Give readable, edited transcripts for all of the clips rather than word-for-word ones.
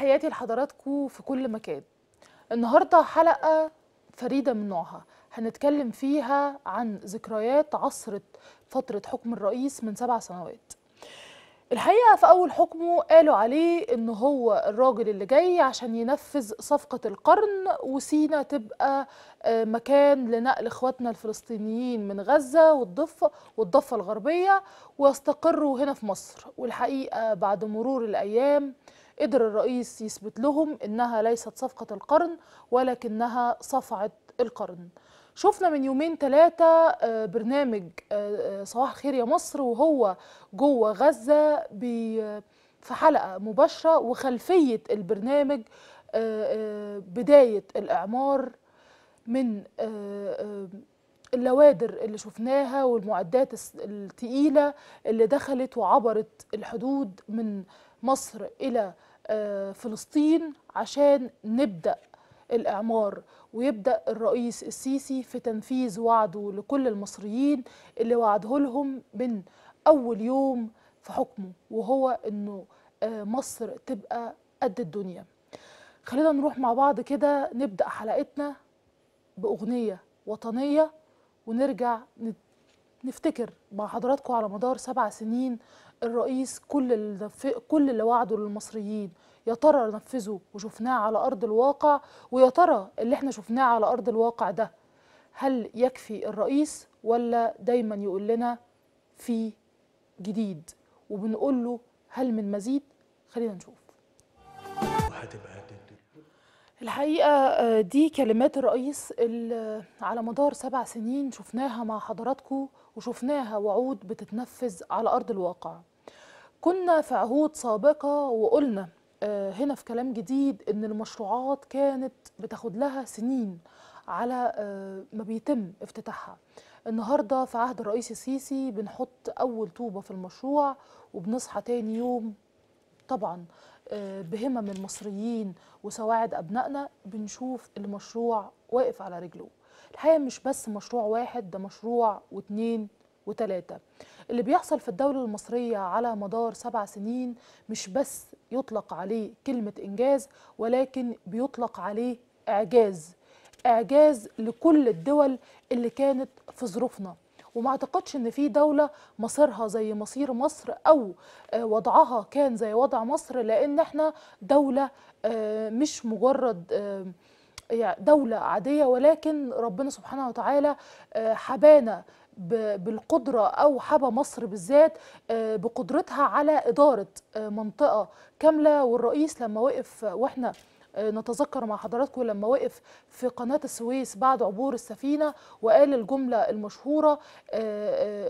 تحياتي لحضراتكم في كل مكان. النهارده حلقة فريدة من نوعها، هنتكلم فيها عن ذكريات عصرت فترة حكم الرئيس من 7 سنوات. الحقيقة في أول حكمه قالوا عليه إن هو الراجل اللي جاي عشان ينفذ صفقة القرن، وسينا تبقى مكان لنقل إخواتنا الفلسطينيين من غزة والضفة الغربية ويستقروا هنا في مصر. والحقيقة بعد مرور الأيام قدر الرئيس يثبت لهم إنها ليست صفقة القرن ولكنها صفعة القرن. شفنا من 2 3 برنامج صباح الخير يا مصر وهو جوه غزة في حلقة مباشرة، وخلفية البرنامج بداية الإعمار من اللوادر اللي شفناها والمعدات الثقيلة اللي دخلت وعبرت الحدود من مصر إلى فلسطين عشان نبدأ الإعمار، ويبدأ الرئيس السيسي في تنفيذ وعده لكل المصريين اللي وعده لهم من أول يوم في حكمه، وهو أنه مصر تبقى قد الدنيا. خلينا نروح مع بعض كده نبدأ حلقتنا بأغنية وطنية ونرجع نفتكر مع حضراتكم على مدار 7 سنين الرئيس كل اللي وعده للمصريين، يا ترى نفذه وشفناه على أرض الواقع، ويا ترى اللي احنا شفناه على أرض الواقع ده هل يكفي الرئيس ولا دايما يقول لنا في جديد وبنقول له هل من مزيد؟ خلينا نشوف. الحقيقة دي كلمات الرئيس اللي على مدار 7 سنين شفناها مع حضراتكم، وشفناها وعود بتتنفذ على أرض الواقع. كنا في عهود سابقة وقلنا هنا في كلام جديد إن المشروعات كانت بتاخد لها سنين على ما بيتم افتتاحها. النهاردة في عهد الرئيس السيسي بنحط أول طوبة في المشروع وبنصحى تاني يوم طبعا بهمم المصريين وسواعد أبنائنا بنشوف المشروع واقف على رجله. الحقيقة مش بس مشروع واحد، ده مشروع و2 و3. اللي بيحصل في الدولة المصرية على مدار 7 سنين مش بس يطلق عليه كلمة إنجاز، ولكن بيطلق عليه إعجاز، إعجاز لكل الدول اللي كانت في ظروفنا. وما اعتقدش ان في دولة مصيرها زي مصير مصر او وضعها كان زي وضع مصر، لان احنا دولة مش مجرد دولة عادية، ولكن ربنا سبحانه وتعالى حبانا بالقدرة أو حبة مصر بالذات بقدرتها على إدارة منطقة كاملة. والرئيس لما وقف، وإحنا نتذكر مع حضراتكم لما وقف في قناة السويس بعد عبور السفينة وقال الجملة المشهورة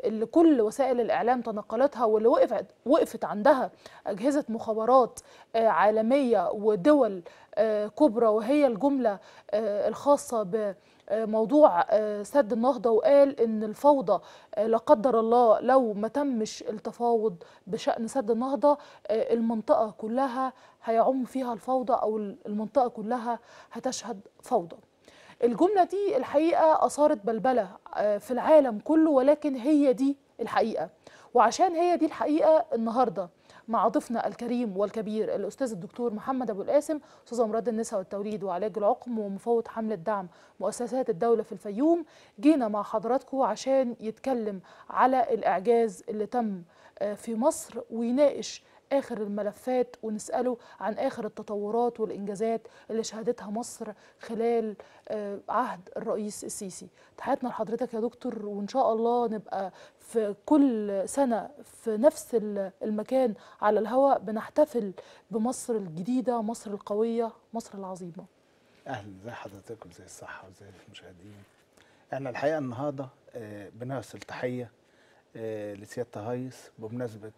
اللي كل وسائل الإعلام تنقلتها واللي وقفت عندها أجهزة مخابرات عالمية ودول كبرى، وهي الجملة الخاصة بموضوع سد النهضة، وقال إن الفوضى لا قدر الله لو ما تمش التفاوض بشأن سد النهضة المنطقة كلها هيعم فيها الفوضى، أو المنطقة كلها هتشهد فوضى. الجملة دي الحقيقة أثارت بلبلة في العالم كله، ولكن هي دي الحقيقة. وعشان هي دي الحقيقة النهاردة مع ضيفنا الكريم والكبير الأستاذ الدكتور محمد أبو القاسم، أستاذ أمراض النساء والتوليد وعلاج العقم ومفوض حملة دعم مؤسسات الدولة في الفيوم، جينا مع حضراتكم عشان يتكلم على الإعجاز اللي تم في مصر ويناقش آخر الملفات ونسأله عن آخر التطورات والإنجازات اللي شهدتها مصر خلال عهد الرئيس السيسي. تحياتنا لحضرتك يا دكتور، وإن شاء الله نبقى في كل سنة في نفس المكان على الهواء بنحتفل بمصر الجديدة، مصر القوية، مصر العظيمة. أهلا، زي حضرتكم زي الصحة وزي المشاهدين. احنا الحقيقة النهاردة بنوصل تحية لسيادة الرئيس بمناسبة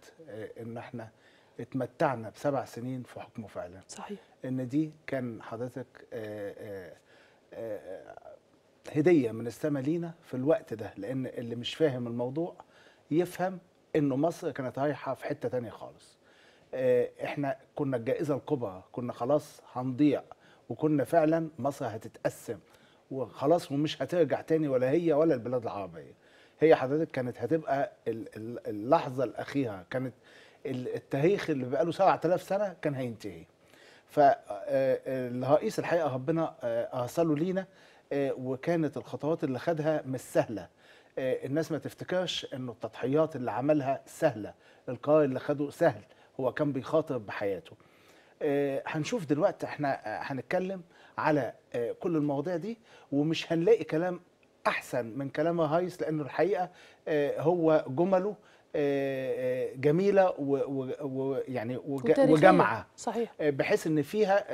إن احنا اتمتعنا ب7 سنين في حكمه فعلا. صحيح ان دي كان حضرتك هديه من السماء لينا في الوقت ده، لان اللي مش فاهم الموضوع يفهم انه مصر كانت رايحه في حته ثانيه خالص. احنا كنا الجائزه الكبرى، كنا خلاص هنضيع، وكنا فعلا مصر هتتقسم وخلاص ومش هترجع تاني، ولا هي ولا البلاد العربيه. هي حضرتك كانت هتبقى اللحظه الاخيره، كانت التاريخ اللي بقاله 7000 سنة كان هينتهي. فالرئيس الحقيقه ربنا ارسله لينا، وكانت الخطوات اللي خدها مش سهله. الناس ما تفتكرش انه التضحيات اللي عملها سهله، القرار اللي خده سهل، هو كان بيخاطر بحياته. هنشوف دلوقتي احنا هنتكلم على كل المواضيع دي، ومش هنلاقي كلام احسن من كلام الرئيس، لانه الحقيقه هو جمله جميله ويعني وجامعه، صحيح، بحيث ان فيها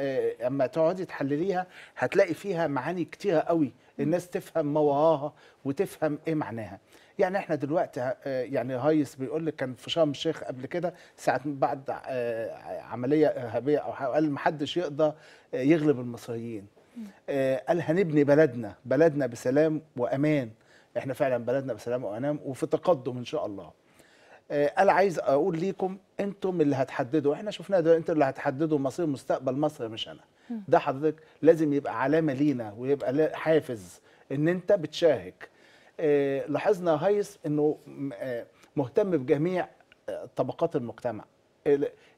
اما تقعدي تحلليها هتلاقي فيها معاني كتيره قوي، الناس تفهم ما وراها وتفهم ايه معناها. يعني احنا دلوقتي يعني الرئيس بيقول لك كان في شرم الشيخ قبل كده ساعه بعد عمليه ارهابيه او قال ما حدش يقدر يغلب المصريين، قال هنبني بلدنا بسلام وامان. احنا فعلا بلدنا بسلام وامان وفي تقدم ان شاء الله. قال عايز اقول ليكم انتم اللي هتحددوا، احنا شفناها دلوقتي، انتم اللي هتحددوا مصير مستقبل مصر مش انا. ده حضرتك لازم يبقى علامه لينا ويبقى حافز ان انت بتشارك. لاحظنا هايس انه مهتم بجميع طبقات المجتمع،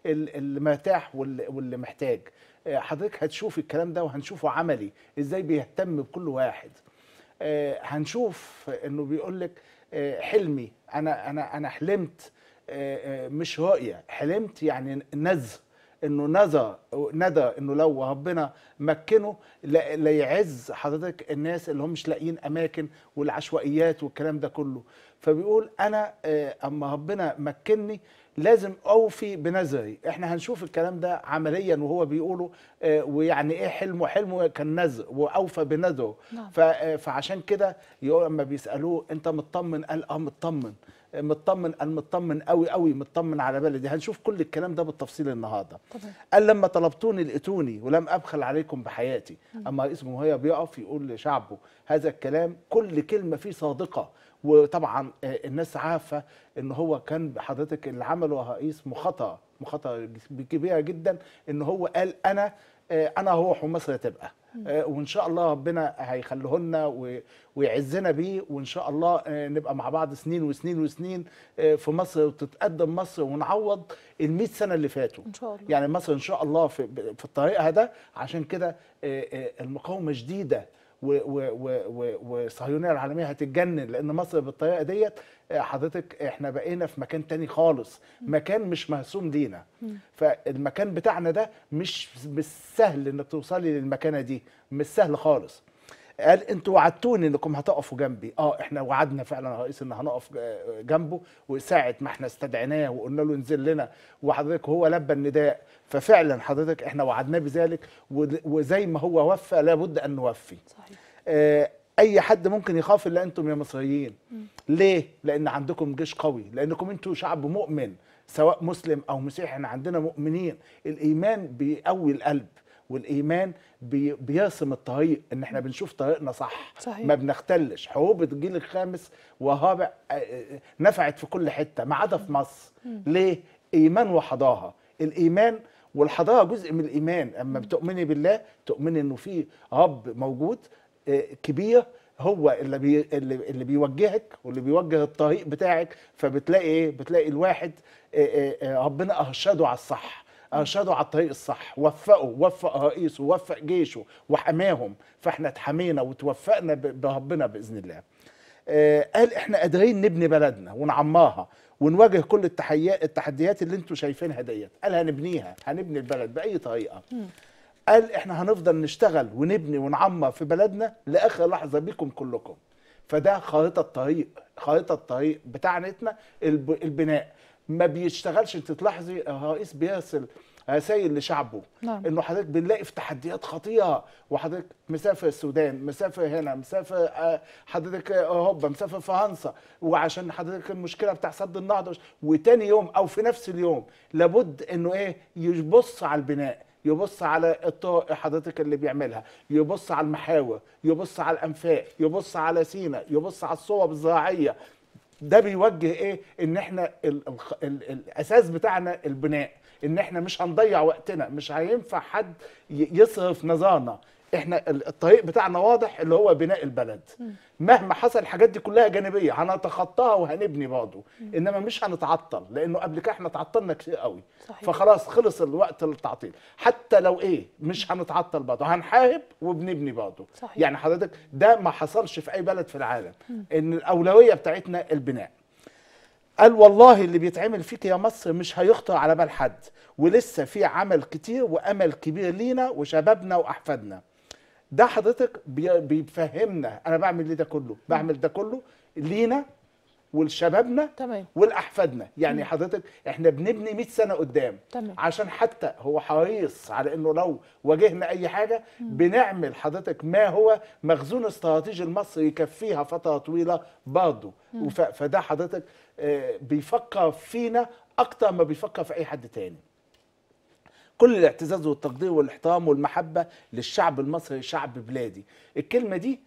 اللي مرتاح واللي محتاج. حضرتك هتشوف الكلام ده وهنشوفه عملي ازاي بيهتم بكل واحد. هنشوف انه بيقول لك حلمي، انا حلمت، مش رؤيه، حلمت يعني نذر، انه ندى انه لو ربنا مكنه ليعز حضرتك الناس اللي هم مش لاقيين اماكن والعشوائيات والكلام ده كله. فبيقول انا اما ربنا مكنني لازم اوفي بنذري. احنا هنشوف الكلام ده عمليا وهو بيقوله، ويعني ايه حلمه كان نذر واوفى بنذره. نعم. فعشان كده اما بيسالوه انت مطمن؟ قال اه مطمن. قال مطمن قوي قوي، مطمن على بلدي. هنشوف كل الكلام ده بالتفصيل النهارده. طبعا. قال لما طلبتوني لقيتوني ولم ابخل عليكم بحياتي. اما رئيس الجمهوريه بيقف يقول لشعبه هذا الكلام، كل كلمه فيه صادقه. وطبعا الناس عارفه ان هو كان حضرتك اللي عمله الرئيس مخاطره كبيره جدا، ان هو قال انا هروح ومصر تبقى، وان شاء الله ربنا هيخليه لنا ويعزنا بيه، وان شاء الله نبقى مع بعض سنين وسنين وسنين في مصر، وتتقدم مصر ونعوض ال100 سنه اللي فاتوا ان شاء الله. يعني مصر ان شاء الله في طريقها ده. عشان كده المقاومه شديده والصهيونيه العالميه هتتجنن، لان مصر بالطريقه ديت حضرتك احنا بقينا في مكان تاني خالص، مكان مش مهسوم لينا. فالمكان بتاعنا ده مش سهل انك توصلي للمكانه دي، مش سهل خالص. قال انتوا وعدتوني انكم هتقفوا جنبي. احنا وعدنا فعلا الرئيس ان هنقف جنبه، وساعه ما احنا استدعيناه وقلنا له انزل لنا وحضرتك هو لبى النداء، ففعلا حضرتك احنا وعدناه بذلك، وزي ما هو وفى لابد ان نوفي. صحيح. اي حد ممكن يخاف الا انتم يا مصريين. ليه؟ لان عندكم جيش قوي، لانكم انتوا شعب مؤمن، سواء مسلم او مسيحي، احنا عندنا مؤمنين. الايمان بيقوي القلب، والايمان بيرسم الطريق، ان احنا بنشوف طريقنا صح. صحيح. ما بنختلش. حروب الجيل الخامس والرابع نفعت في كل حته ما عدا في مصر. ليه؟ ايمان وحضاره. الايمان والحضاره جزء من الايمان. اما بتؤمني بالله، تؤمني انه في رب موجود كبير، هو اللي بيوجهك واللي بيوجه الطريق بتاعك. فبتلاقي ايه؟ بتلاقي الواحد ربنا ارشده على الصح، ارشدوا على الطريق الصح، وفق رئيسه، ووفق جيشه وحماهم. فاحنا اتحمينا وتوفقنا بربنا باذن الله. قال احنا قادرين نبني بلدنا ونعمرها ونواجه كل التحديات اللي انتم شايفينها ديت. قال هنبنيها، هنبني البلد باي طريقه. قال احنا هنفضل نشتغل ونبني ونعمر في بلدنا لاخر لحظه بيكم كلكم. فده خريطه الطريق بتاعتنا، البناء ما بيشتغلش. انت تلاحظي الرئيس بيرسل رسائل لشعبه. نعم. انه حضرتك بنلاقي في تحديات خطيره، وحضرتك مسافر السودان، مسافر هنا، مسافر حضرتك اوروبا، مسافر فرنسا، وعشان حضرتك المشكله بتاع سد النهضه، وتاني يوم او في نفس اليوم لابد انه ايه، يبص على البناء، يبص على الطرق حضرتك اللي بيعملها، يبص على المحاور، يبص على الانفاق، يبص على سينا، يبص على الصوب الزراعيه. ده بيوجه ايه؟ ان احنا الاساس بتاعنا البناء، ان احنا مش هنضيع وقتنا، مش هينفع حد يصرف نظرنا، احنا الطريق بتاعنا واضح اللي هو بناء البلد. مهما حصل الحاجات دي كلها جانبيه هنتخطاها وهنبني برضه، انما مش هنتعطل لانه قبل كده احنا تعطلنا كتير قوي. صحيح. فخلاص خلص الوقت للتعطيل، حتى لو ايه مش هنتعطل برضه، هنحارب وبنبني برضه. يعني حضرتك ده ما حصلش في اي بلد في العالم. ان الاولويه بتاعتنا البناء. قال والله اللي بيتعمل فيك يا مصر مش هيخطر على بال حد، ولسه في عمل كتير وامل كبير لينا وشبابنا واحفادنا. ده حضرتك بيفهمنا انا بعمل ليه ده كله؟ بعمل ده كله لينا ولشبابنا ولاحفادنا. يعني حضرتك احنا بنبني 100 سنه قدام. تمام. عشان حتى هو حريص على انه لو واجهنا اي حاجه بنعمل حضرتك ما هو مخزون استراتيجي لمصر يكفيها فتره طويله برضه. فده حضرتك بيفكر فينا اكتر ما بيفكر في اي حد تاني. كل الاعتزاز والتقدير والاحترام والمحبه للشعب المصري، شعب بلادي. الكلمه دي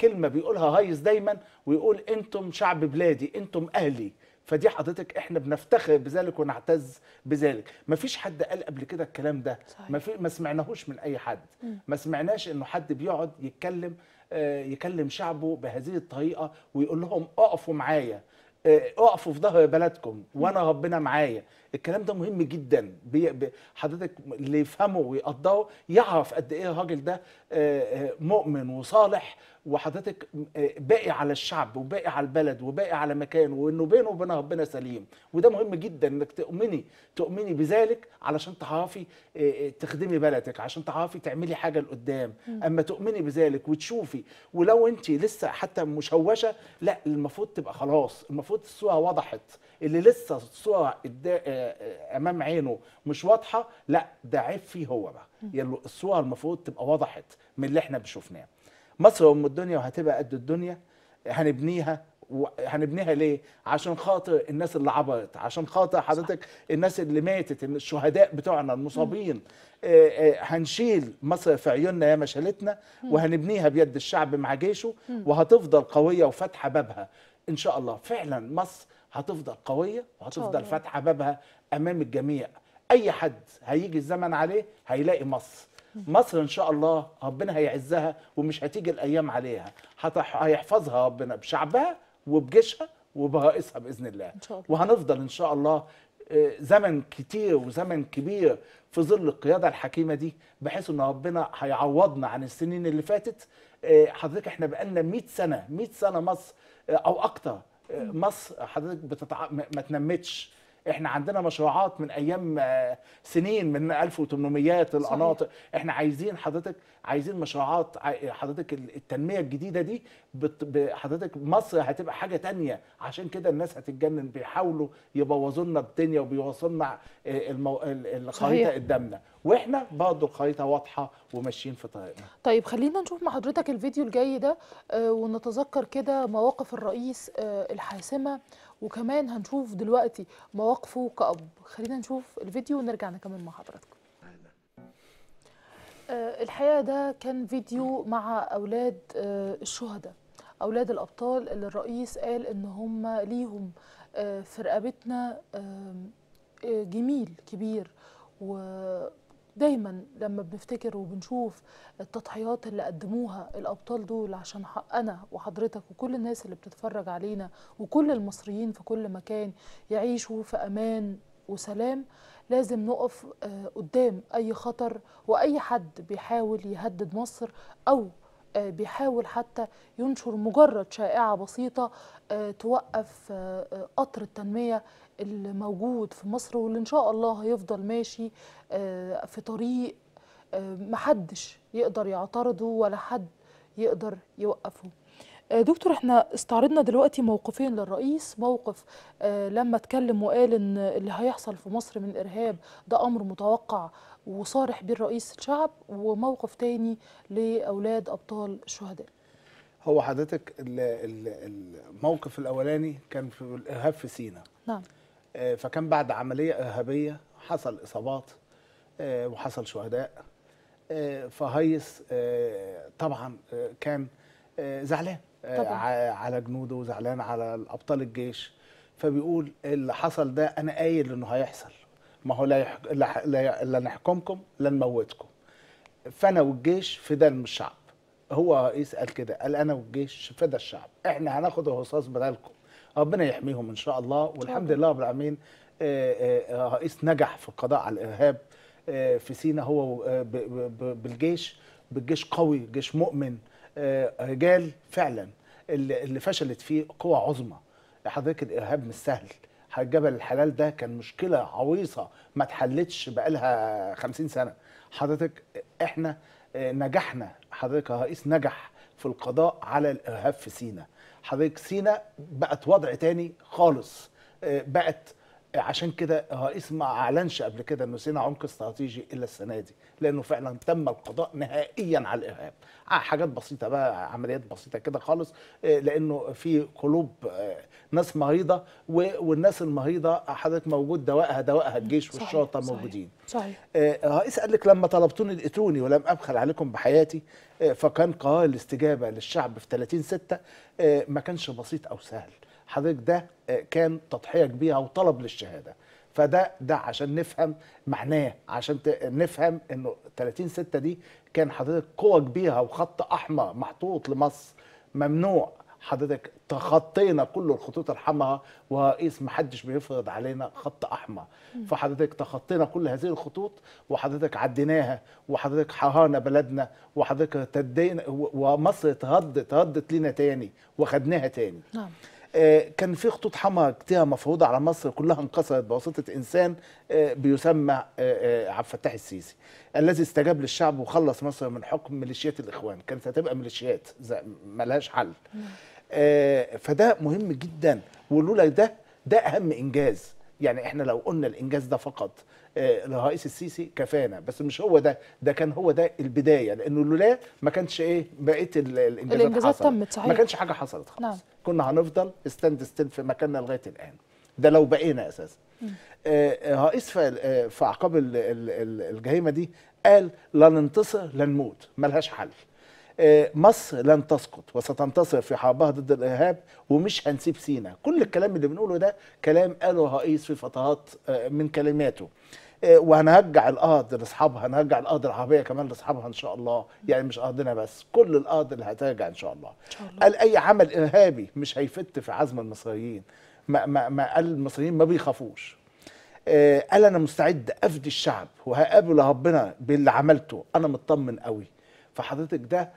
كلمه بيقولها هايس دايما ويقول انتم شعب بلادي، انتم اهلي. فدي حضرتك احنا بنفتخر بذلك ونعتز بذلك. مفيش حد قال قبل كده الكلام ده. صحيح. ما سمعناهوش من اي حد. ما سمعناش انه حد بيقعد يكلم شعبه بهذه الطريقه ويقول لهم اقفوا معايا، اقفوا في ظهر بلدكم وانا ربنا معايا. الكلام ده مهم جدا. حضرتك اللي يفهمه ويقدره يعرف قد ايه الراجل ده مؤمن وصالح، وحضرتك باقي على الشعب وباقي على البلد وباقي على مكانه، وانه بينه وبين ربنا سليم. وده مهم جدا انك تؤمني بذلك علشان تعرفي تخدمي بلدك، عشان تعرفي تعملي حاجه لقدام. اما تؤمني بذلك وتشوفي، ولو انت لسه حتى مشوشه، لا المفروض تبقى خلاص، المفروض الصوره وضحت. اللي لسه الصوره امام عينه مش واضحه، لا ده عيب فيه هو بقى. يلا الصوره المفروض تبقى وضحت من اللي احنا بنشوفناه. مصر ام الدنيا وهتبقى قد الدنيا. هنبنيها، وهنبنيها ليه؟ عشان خاطر الناس اللي عبرت، عشان خاطر حضرتك الناس اللي ماتت، الشهداء بتوعنا، المصابين. هنشيل مصر في عيوننا يا مشالتنا، وهنبنيها بيد الشعب مع جيشه، وهتفضل قويه وفاتحه بابها ان شاء الله. فعلا مصر هتفضل قويه وهتفضل فاتحه بابها امام الجميع. اي حد هيجي الزمن عليه هيلاقي مصر. مصر ان شاء الله ربنا هيعزها، ومش هتيجي الايام عليها، هيحفظها ربنا بشعبها وبجيشها وبرئيسها باذن الله. وهنفضل ان شاء الله زمن كتير وزمن كبير في ظل القياده الحكيمه دي، بحيث ان ربنا هيعوضنا عن السنين اللي فاتت. حضرتك احنا بقالنا 100 سنه مصر او اكتر، مصر حضرتك ما تنمتش. احنا عندنا مشروعات من ايام سنين، من 1800 القناطر. احنا عايزين مشروعات حضرتك. التنميه الجديده دي حضرتك مصر هتبقى حاجه تانية. عشان كده الناس هتتجنن، بيحاولوا يبوظوا لنا الدنيا وبيوصلوا لنا الخريطه قدامنا، واحنا برضه الخريطه واضحه وماشيين في طريقنا. طيب خلينا نشوف مع حضرتك الفيديو الجاي ده، ونتذكر كده مواقف الرئيس الحاسمه، وكمان هنشوف دلوقتي مواقفه كأب. خلينا نشوف الفيديو ونرجع نكمل مع حضراتكم. الحقيقة ده كان فيديو مع أولاد الشهداء، أولاد الأبطال اللي الرئيس قال إن هم ليهم في رقبتنا جميل كبير. ودايما لما بنفتكر وبنشوف التضحيات اللي قدموها الأبطال دول عشان حقنا وحضرتك وكل الناس اللي بتتفرج علينا وكل المصريين في كل مكان يعيشوا في أمان وسلام، لازم نقف قدام أي خطر وأي حد بيحاول يهدد مصر أو بيحاول حتى ينشر مجرد شائعة بسيطة توقف قطر التنمية اللي موجود في مصر، واللي إن شاء الله هيفضل ماشي في طريق محدش يقدر يعترضه ولا حد يقدر يوقفه. دكتور احنا استعرضنا دلوقتي موقفين للرئيس، موقف لما اتكلم وقال ان اللي هيحصل في مصر من إرهاب ده أمر متوقع وصارح بيه الرئيس الشعب، وموقف تاني لأولاد أبطال الشهداء. هو حضرتك الموقف الأولاني كان في الإرهاب في سيناء. نعم. فكان بعد عملية إرهابية حصل إصابات وحصل شهداء. فهيس طبعا كان زعلان على جنوده وزعلان على الأبطال الجيش، فبيقول اللي حصل ده أنا قايل إنه هيحصل، ما هو لا نحكمكم لا نموتكم. فانا والجيش فداء الشعب. هو يسأل كده، قال انا والجيش فداء الشعب، احنا هناخد الرصاص بدلكم. ربنا يحميهم ان شاء الله، والحمد لله رب العالمين. الرئيس نجح في القضاء على الارهاب في سيناء، هو بالجيش قوي، جيش مؤمن، رجال فعلا. اللي فشلت فيه قوى عظمى. حضرتك الارهاب مش سهل، جبل الحلال ده كان مشكله عويصه ما اتحلتش بقالها 50 سنه. حضرتك احنا نجحنا، حضرتك الرئيس نجح في القضاء على الارهاب في سيناء. حضرتك سيناء بقت وضع تاني خالص، بقت عشان كده الرئيس ما اعلنش قبل كده انه سيناء عمق استراتيجي الا السنه دي، لانه فعلا تم القضاء نهائيا على الارهاب. حاجات بسيطه بقى، عمليات بسيطه كده خالص، لانه في قلوب ناس مريضه، والناس المريضه حضرتك موجود دواءها الجيش والشرطه موجودين. صحيح. الرئيس قال لك لما طلبتوني لقيتوني ولم ابخل عليكم بحياتي، فكان قرار الاستجابه للشعب في 30/6 ما كانش بسيط او سهل. حضرتك ده كان تضحيه كبيره وطلب للشهاده، فده عشان نفهم معناه، عشان نفهم انه 30/6 دي كان حضرتك قوه كبيره وخط احمر محطوط لمصر ممنوع. حضرتك تخطينا كل الخطوط الحمراء، ورئيس محدش بيفرض علينا خط احمر، فحضرتك تخطينا كل هذه الخطوط، وحضرتك عديناها، وحضرتك حررنا بلدنا، وحضرتك ارتدينا، ومصر اتردت لينا تاني وخدناها تاني. نعم. كان في خطوط حمراء كتير مفروضه على مصر، كلها انكسرت بواسطه انسان بيسمى عبد الفتاح السيسي، الذي استجاب للشعب وخلص مصر من حكم ميليشيات الاخوان. كانت هتبقى ميليشيات ملهاش حل. فده مهم جدا، ولولا ده اهم انجاز. يعني احنا لو قلنا الانجاز ده فقط الرئيس السيسي كفانا، بس مش هو ده كان هو ده البدايه، لانه لولا ما كانش بقيه الانجازات تمت. صحيح. ما كانش حاجه حصلت خالص. نعم. كنا هنفضل ستاند ستيل في مكاننا لغايه الان، ده لو بقينا اساسا. الرئيس في اعقاب الجريمه دي قال لا ننتصر لا نموت، ملهاش حل. مصر لن تسقط وستنتصر في حربها ضد الارهاب، ومش هنسيب سيناء. كل الكلام اللي بنقوله ده كلام قاله الرئيس في فترات من كلماته. وهنرجع الارض لاصحابها، هنرجع الارض العربيه كمان لاصحابها ان شاء الله، يعني مش ارضنا بس، كل الارض اللي هترجع ان شاء الله. قال اي عمل ارهابي مش هيفت في عزم المصريين، ما قال المصريين ما بيخافوش. قال انا مستعد افدي الشعب وهقابل ربنا باللي عملته، انا مطمن قوي. فحضرتك ده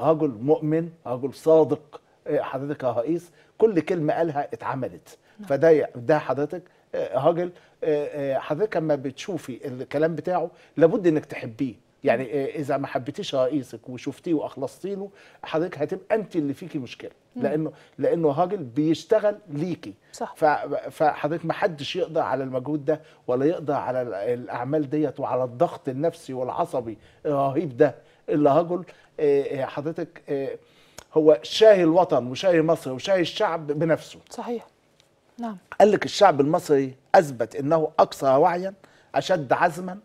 رجل مؤمن، رجل صادق. حضرتك يا رئيس كل كلمه قالها اتعملت. فده حضرتك راجل، حضرتك لما بتشوفي الكلام بتاعه لابد انك تحبيه. يعني اذا ما حبيتيش رئيسك وشفتيه واخلصتي له، حضرتك هتبقى انت اللي فيكي مشكله، لانه راجل بيشتغل ليكي. صح. فحضرتك ما حدش يقدر على المجهود ده، ولا يقدر على الاعمال ديت، وعلى الضغط النفسي والعصبي الرهيب ده. الا رجل حضرتك هو شاهي الوطن وشاهي مصر وشاهي الشعب بنفسه. صحيح. نعم. قال لك الشعب المصري اثبت انه اكثر وعيا، اشد عزما،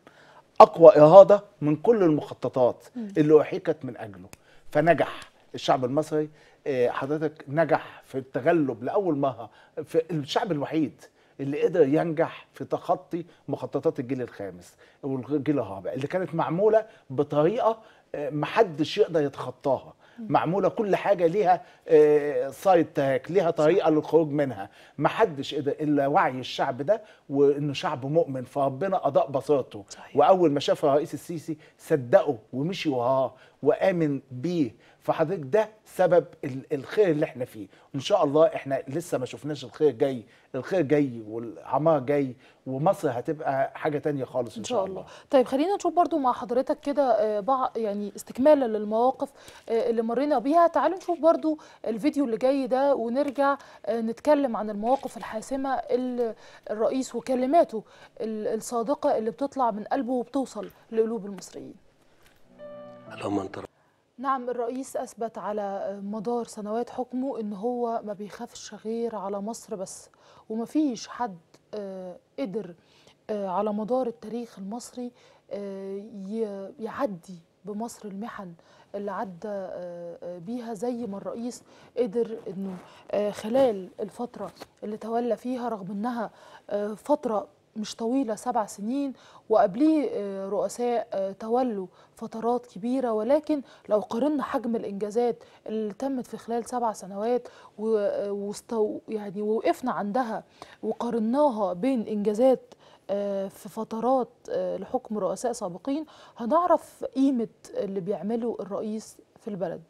اقوى اراده من كل المخططات اللي احيكت من اجله. فنجح الشعب المصري. حضرتك نجح في التغلب لاول مره، في الشعب الوحيد اللي قدر ينجح في تخطي مخططات الجيل الخامس والجيل الرابع، اللي كانت معموله بطريقه محدش يقدر يتخطاها. معموله كل حاجه ليها سايد تراك، ليها طريقه للخروج منها، محدش قدر الا وعي الشعب ده، وانه شعب مؤمن، فربنا اضاء بصيرته. واول ما شاف الرئيس السيسي صدقه ومشي وراه وامن بيه. فحضرتك ده سبب الخير اللي احنا فيه ان شاء الله. احنا لسه ما شفناش الخير جاي، الخير جاي والعمار جاي، ومصر هتبقى حاجه تانية خالص ان شاء الله. طيب خلينا نشوف برضو مع حضرتك كده بعض، يعني استكمالا للمواقف اللي مرينا بيها. تعالوا نشوف برضو الفيديو اللي جاي ده، ونرجع نتكلم عن المواقف الحاسمه اللي الرئيس وكلماته الصادقه اللي بتطلع من قلبه وبتوصل لقلوب المصريين. اللهم انت. نعم، الرئيس أثبت على مدار سنوات حكمه إن هو ما بيخافش غير على مصر بس، وما فيش حد قدر على مدار التاريخ المصري يعدي بمصر المحن اللي عدى بيها زي ما الرئيس قدر إنه خلال الفترة اللي تولى فيها، رغم إنها فترة مش طويلة 7 سنين، وقبليه رؤساء تولوا فترات كبيرة، ولكن لو قارنا حجم الإنجازات اللي تمت في خلال 7 سنوات يعني ووقفنا عندها وقارناها بين إنجازات في فترات لحكم رؤساء سابقين، هنعرف قيمة اللي بيعمله الرئيس في البلد.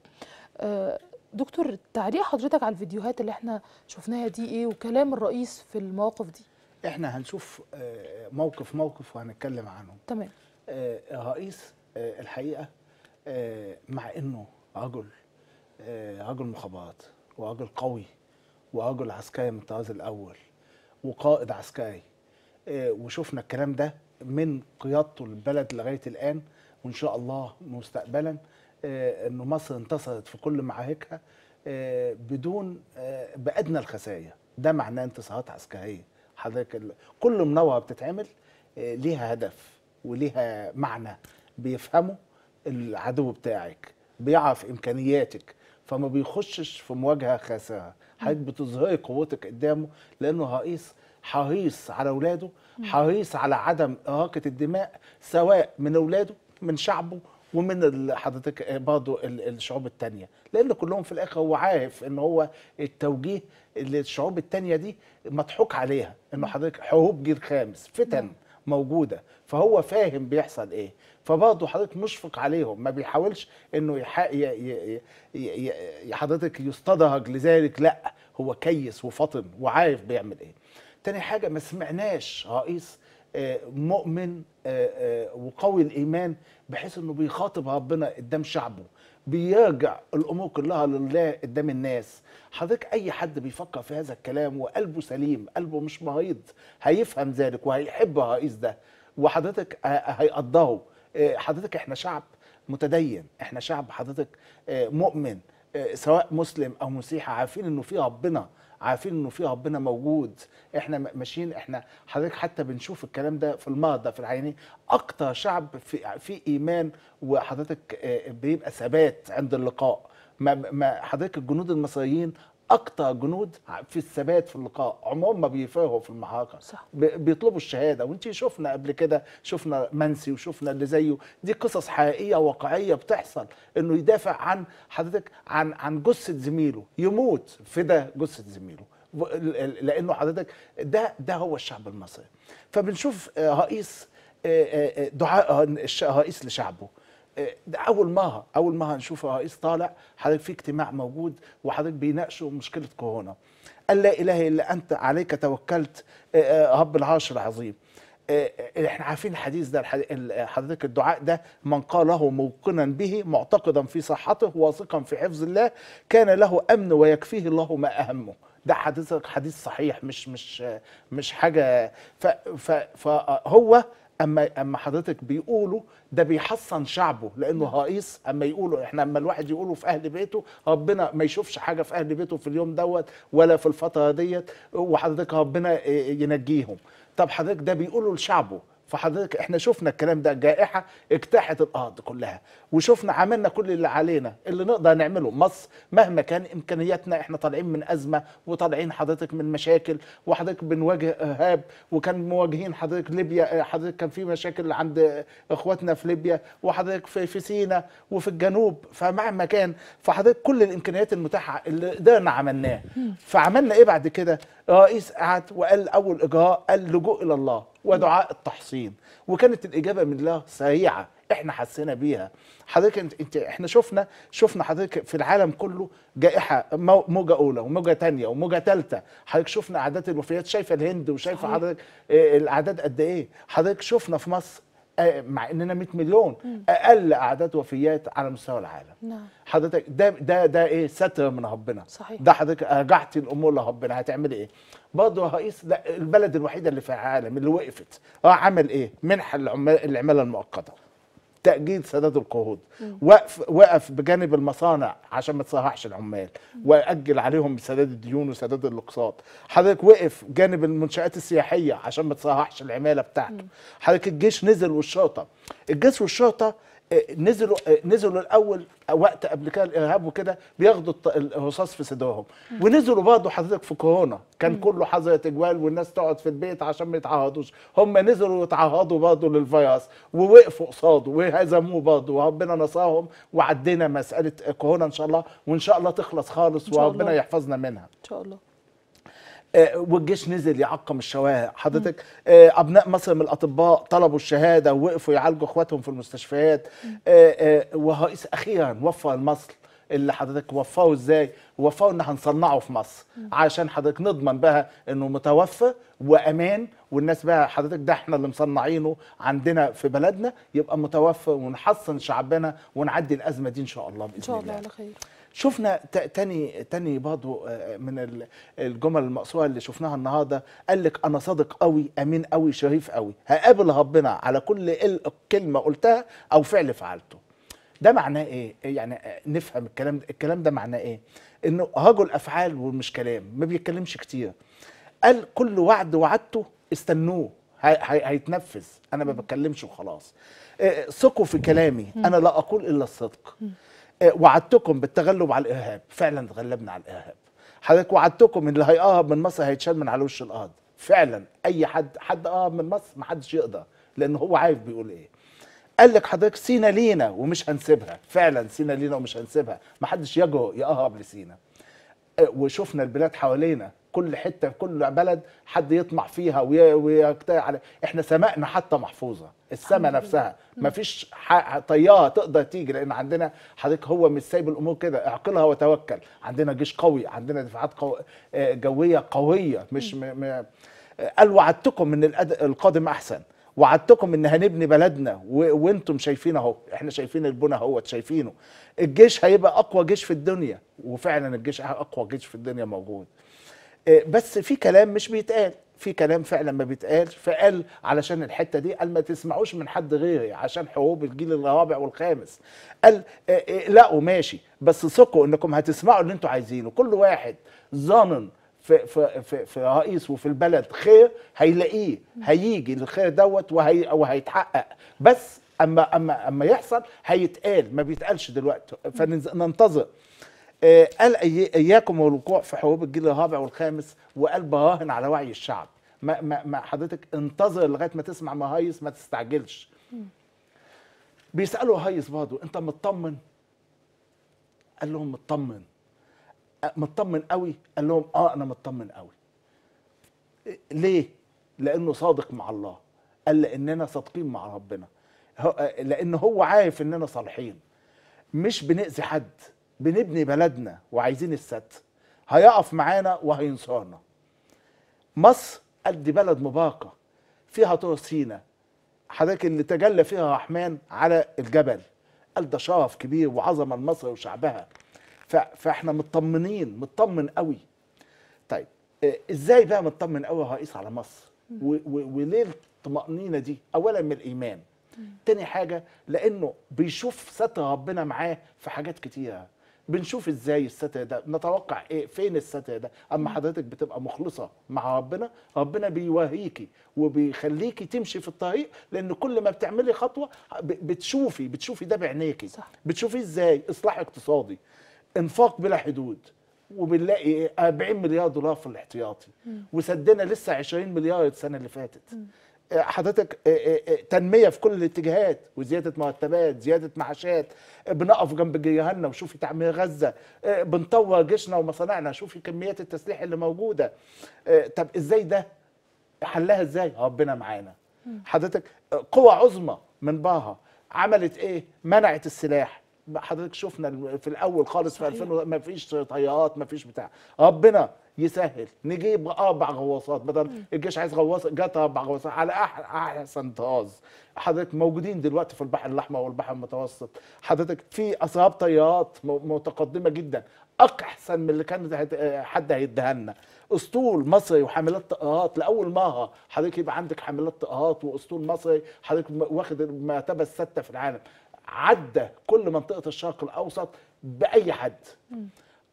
دكتور، تعليق حضرتك على الفيديوهات اللي احنا شفناها دي ايه، وكلام الرئيس في المواقف دي؟ احنا هنشوف موقف وهنتكلم عنه. تمام. الرئيس الحقيقه مع انه رجل مخابرات ورجل قوي ورجل عسكري من الطراز الاول وقائد عسكري، وشفنا الكلام ده من قيادته للبلد لغايه الان، وان شاء الله مستقبلا انه مصر انتصرت في كل معاركها بدون بأدنى الخسائر. ده معناه انتصارات عسكريه. حضرتك كل مناوره بتتعمل ليها هدف وليها معنى بيفهمه العدو بتاعك، بيعرف امكانياتك، فما بيخشش في مواجهه خاسره. حضرتك بتظهري قوتك قدامه، لانه رئيس حريص على اولاده، حريص على عدم اراقه الدماء، سواء من اولاده من شعبه ومن حضرتك برضه الشعوب التانية، لأن كلهم في الآخر هو عارف إن هو التوجيه للشعوب التانية دي مضحوك عليها، إنه حضرتك حروب جيل خامس، فتن موجودة، فهو فاهم بيحصل إيه، فبرضه حضرتك مشفق عليهم، ما بيحاولش إنه حضرتك يستدرج لذلك، لأ هو كيس وفطن وعارف بيعمل إيه. تاني حاجة، ما سمعناش رئيس مؤمن وقوي الإيمان، بحيث أنه بيخاطب ربنا قدام شعبه، بيرجع الأمور كلها لله قدام الناس. حضرتك أي حد بيفكر في هذا الكلام وقلبه سليم، قلبه مش مريض، هيفهم ذلك وهيحب الرئيس ده، وحضرتك هيقدره. حضرتك إحنا شعب متدين، إحنا شعب حضرتك مؤمن، سواء مسلم أو مسيحي، عارفين أنه في ربنا، عارفين انه في ربنا موجود. احنا ماشيين، احنا حضرتك حتى بنشوف الكلام ده في المرضى، في العيانين، اكتر شعب في ايمان، وحضرتك بيبقى ثبات عند اللقاء. ما حضرتك الجنود المصريين اكتر جنود في الثبات في اللقاء، عمرهم ما بيفرغوا في المعركه، بيطلبوا الشهاده. وانت شفنا قبل كده، شفنا منسي وشفنا اللي زيه، دي قصص حقيقيه واقعيه بتحصل، انه يدافع عن حضرتك عن جثه زميله، يموت فدا جثه زميله، لانه حضرتك ده هو الشعب المصري. فبنشوف رئيس دعاء الرئيس لشعبه. ده اول مره هنشوف رئيس طالع حضرتك في اجتماع موجود وحضرتك بيناقشوا مشكله كورونا، قال لا اله الا انت عليك توكلت رب العرش العظيم. احنا عارفين الحديث ده، حضرتك الدعاء ده من قاله موقنا به معتقدا في صحته واثقا في حفظ الله كان له امن ويكفيه الله ما اهمه. ده حديث صحيح، مش حاجه. فهو اما حضرتك بيقولوا ده بيحصن شعبه، لانه رئيس اما يقولوا، احنا اما الواحد يقوله في اهل بيته، ربنا ما يشوفش حاجه في اهل بيته في اليوم دوت ولا في الفتره ديت، وحضرتك ربنا ينجيهم. طب حضرتك ده بيقوله لشعبه، فحضرتك احنا شفنا الكلام ده، جائحه اجتاحت الارض كلها، وشفنا عملنا كل اللي علينا اللي نقدر نعمله. مصر مهما كان امكانياتنا، احنا طالعين من ازمه وطالعين حضرتك من مشاكل، وحضرتك بنواجه ارهاب، وكان مواجهين حضرتك ليبيا، حضرتك كان في مشاكل عند اخواتنا في ليبيا، وحضرتك في سيناء وفي الجنوب. فمهما كان، فحضرتك كل الامكانيات المتاحه اللي قدرنا عملناها. فعملنا ايه بعد كده؟ رئيس قعد وقال اول اجراء قال لجوء الى الله ودعاء التحصين، وكانت الاجابه من الله سريعه، احنا حسينا بيها. حضرتك احنا شفنا حضرتك في العالم كله جائحه، موجه اولى وموجه ثانيه وموجه ثالثه، حضرتك شفنا اعداد الوفيات، شايفه الهند وشايفه حضرتك الاعداد قد ايه. حضرتك شفنا في مصر مع اننا 100 مليون اقل اعداد وفيات على مستوى العالم. نعم. حضرتك ده ايه؟ ستر من ربنا. صحيح. ده حضرتك رجعتي الامور لربنا، هتعملي ايه؟ برضه يا رئيس البلد الوحيده اللي في العالم اللي وقفت، عمل ايه؟ منح العماله المؤقته، تأجيل سداد القروض، وقف بجانب المصانع عشان ما تصرحش العمال وأجل عليهم سداد الديون وسداد الاقساط. حضرتك وقف جانب المنشآت السياحية عشان ما تصرحش العمالة بتاعته. حضرتك الجيش نزل والشرطة، نزلوا الاول وقت قبل كده الارهاب وكده بياخدوا الرصاص في صدرهم، ونزلوا برضه حضرتك في كورونا كان كله حظر تجوال والناس تقعد في البيت عشان ما يتعرضوش، هم نزلوا يتعرضوا برضه للفيروس ووقفوا قصاده وهزموه برضه وربنا نصرهم وعدينا مساله كورونا ان شاء الله، وان شاء الله تخلص خالص وربنا يحفظنا منها ان شاء الله. والجيش نزل يعقم الشوارع حضرتك، ابناء مصر من الاطباء طلبوا الشهاده ووقفوا يعالجوا اخواتهم في المستشفيات، والرئيس اخيرا وفر المصل اللي حضرتك وفره ازاي؟ وفره ان هنصنعه في مصر عشان حضرتك نضمن بها انه متوفر وامان، والناس بقى حضرتك ده احنا اللي مصنعينه عندنا في بلدنا يبقى متوفر، ونحصن شعبنا ونعدي الازمه دي ان شاء الله باذن الله. ان شاء الله على خير. شفنا تاني برضه من الجمل المقصوره اللي شفناها النهارده، قال لك انا صادق قوي، امين قوي، شريف قوي، هقابل ربنا على كل كلمه قلتها او فعل فعلته. ده معناه ايه؟ يعني نفهم الكلام ده معناه ايه؟ انه رجل افعال ومش كلام، ما بيتكلمش كتير. قال كل وعد وعدته استنوه هيتنفذ، انا ما بتكلمش وخلاص. ثقوا في كلامي، انا لا اقول الا الصدق. وعدتكم بالتغلب على الارهاب، فعلا تغلبنا على الارهاب. حضرتك وعدتكم ان اللي هيقرب من مصر هيتشال من على وش الارض، فعلا اي حد قرب من مصر ما حدش يقدر، لان هو عارف بيقول ايه. قال لك حضرتك سينا لينا ومش هنسيبها، فعلا سينا لينا ومش هنسيبها، ما حدش يجرؤ يقرب لسينا. وشفنا البلاد حوالينا، كل حته كل بلد حد يطمع فيها ويجتاع على، احنا سمائنا حتى محفوظه، السماء نفسها ما فيش طياره تقدر تيجي، لان عندنا حضرتك هو مش سايب الامور كده، اعقلها وتوكل، عندنا جيش قوي، عندنا دفاعات جويه قويه. مش قال وعدتكم ان القادم احسن، وعدتكم ان هنبني بلدنا وانتم شايفين اهو، احنا شايفين البنى اهوت شايفينه، الجيش هيبقى اقوى جيش في الدنيا، وفعلا الجيش اقوى جيش في الدنيا موجود. بس في كلام مش بيتقال، في كلام فعلا ما بيتقالش، فقال علشان الحته دي قال ما تسمعوش من حد غيري عشان حروب الجيل الرابع والخامس. قال لا وماشي، بس ثقوا انكم هتسمعوا اللي انتم عايزينه، كل واحد ظنن في رئيس وفي البلد خير هيلاقيه، هيجي الخير دوت وهيتحقق، بس اما يحصل هيتقال، ما بيتقالش دلوقتي فننتظر. قال اياكم والوقوع في حروب الجيل الرابع والخامس، وقال براهن على وعي الشعب، ما حضرتك انتظر لغايه ما تسمع مهايص، ما تستعجلش. بيسالوا هايص برضه انت مطمن؟ قال لهم مطمن. مطمن قوي؟ قال لهم اه انا مطمن قوي. ليه؟ لانه صادق مع الله، قال لاننا صادقين مع ربنا، لان هو عارف اننا صالحين، مش بنأذي حد، بنبني بلدنا وعايزين الستر، هيقف معانا وهينصرنا. مصر قد بلد مباركه فيها طور سينا حضرتك اللي تجلى فيها الرحمن على الجبل، قال ده شرف كبير وعظمه لمصر وشعبها، فاحنا مطمنين، مطمن قوي. طيب ازاي بقى مطمن قوي يا رئيس على مصر؟ وليه الطمأنينه دي؟ اولا من الايمان، تاني حاجه لانه بيشوف ستر ربنا معاه في حاجات كتيره. بنشوف ازاي الستر ده؟ نتوقع ايه؟ فين الستر ده؟ اما حضرتك بتبقى مخلصه مع ربنا، ربنا بيوهيكي وبيخليكي تمشي في الطريق، لان كل ما بتعملي خطوه بتشوفي ده بعينيكي. بتشوفي ازاي؟ اصلاح اقتصادي، انفاق بلا حدود، وبنلاقي 40 مليار دولار في الاحتياطي، وسدنا لسه 20 مليار السنه اللي فاتت. حضرتك تنميه في كل الاتجاهات، وزياده مرتبات، زياده معاشات، بنقف جنب جيراننا وشوفي تعمير غزه، بنطور جيشنا ومصانعنا، شوفي كميات التسليح اللي موجوده. طب ازاي ده؟ حلها ازاي؟ ربنا معانا. حضرتك قوى عظمى من بره عملت ايه؟ منعت السلاح، حضرتك شفنا في الاول خالص في 2000 ما فيش طيارات ما فيش بتاع، ربنا يسهل نجيب 4 غواصات بدل الجيش عايز غواصه، جت 4 غواصات على احسن طراز، حضرتك موجودين دلوقتي في البحر الاحمر والبحر المتوسط، حضرتك في اسراب طيارات متقدمه جدا احسن من اللي كان حد هيديها لنا، اسطول مصري وحاملات طائرات لاول مره، حضرتك يبقى عندك حاملات طائرات واسطول مصري حضرتك واخد المرتبه الثالثه في العالم، عدى كل منطقه الشرق الاوسط باي حد.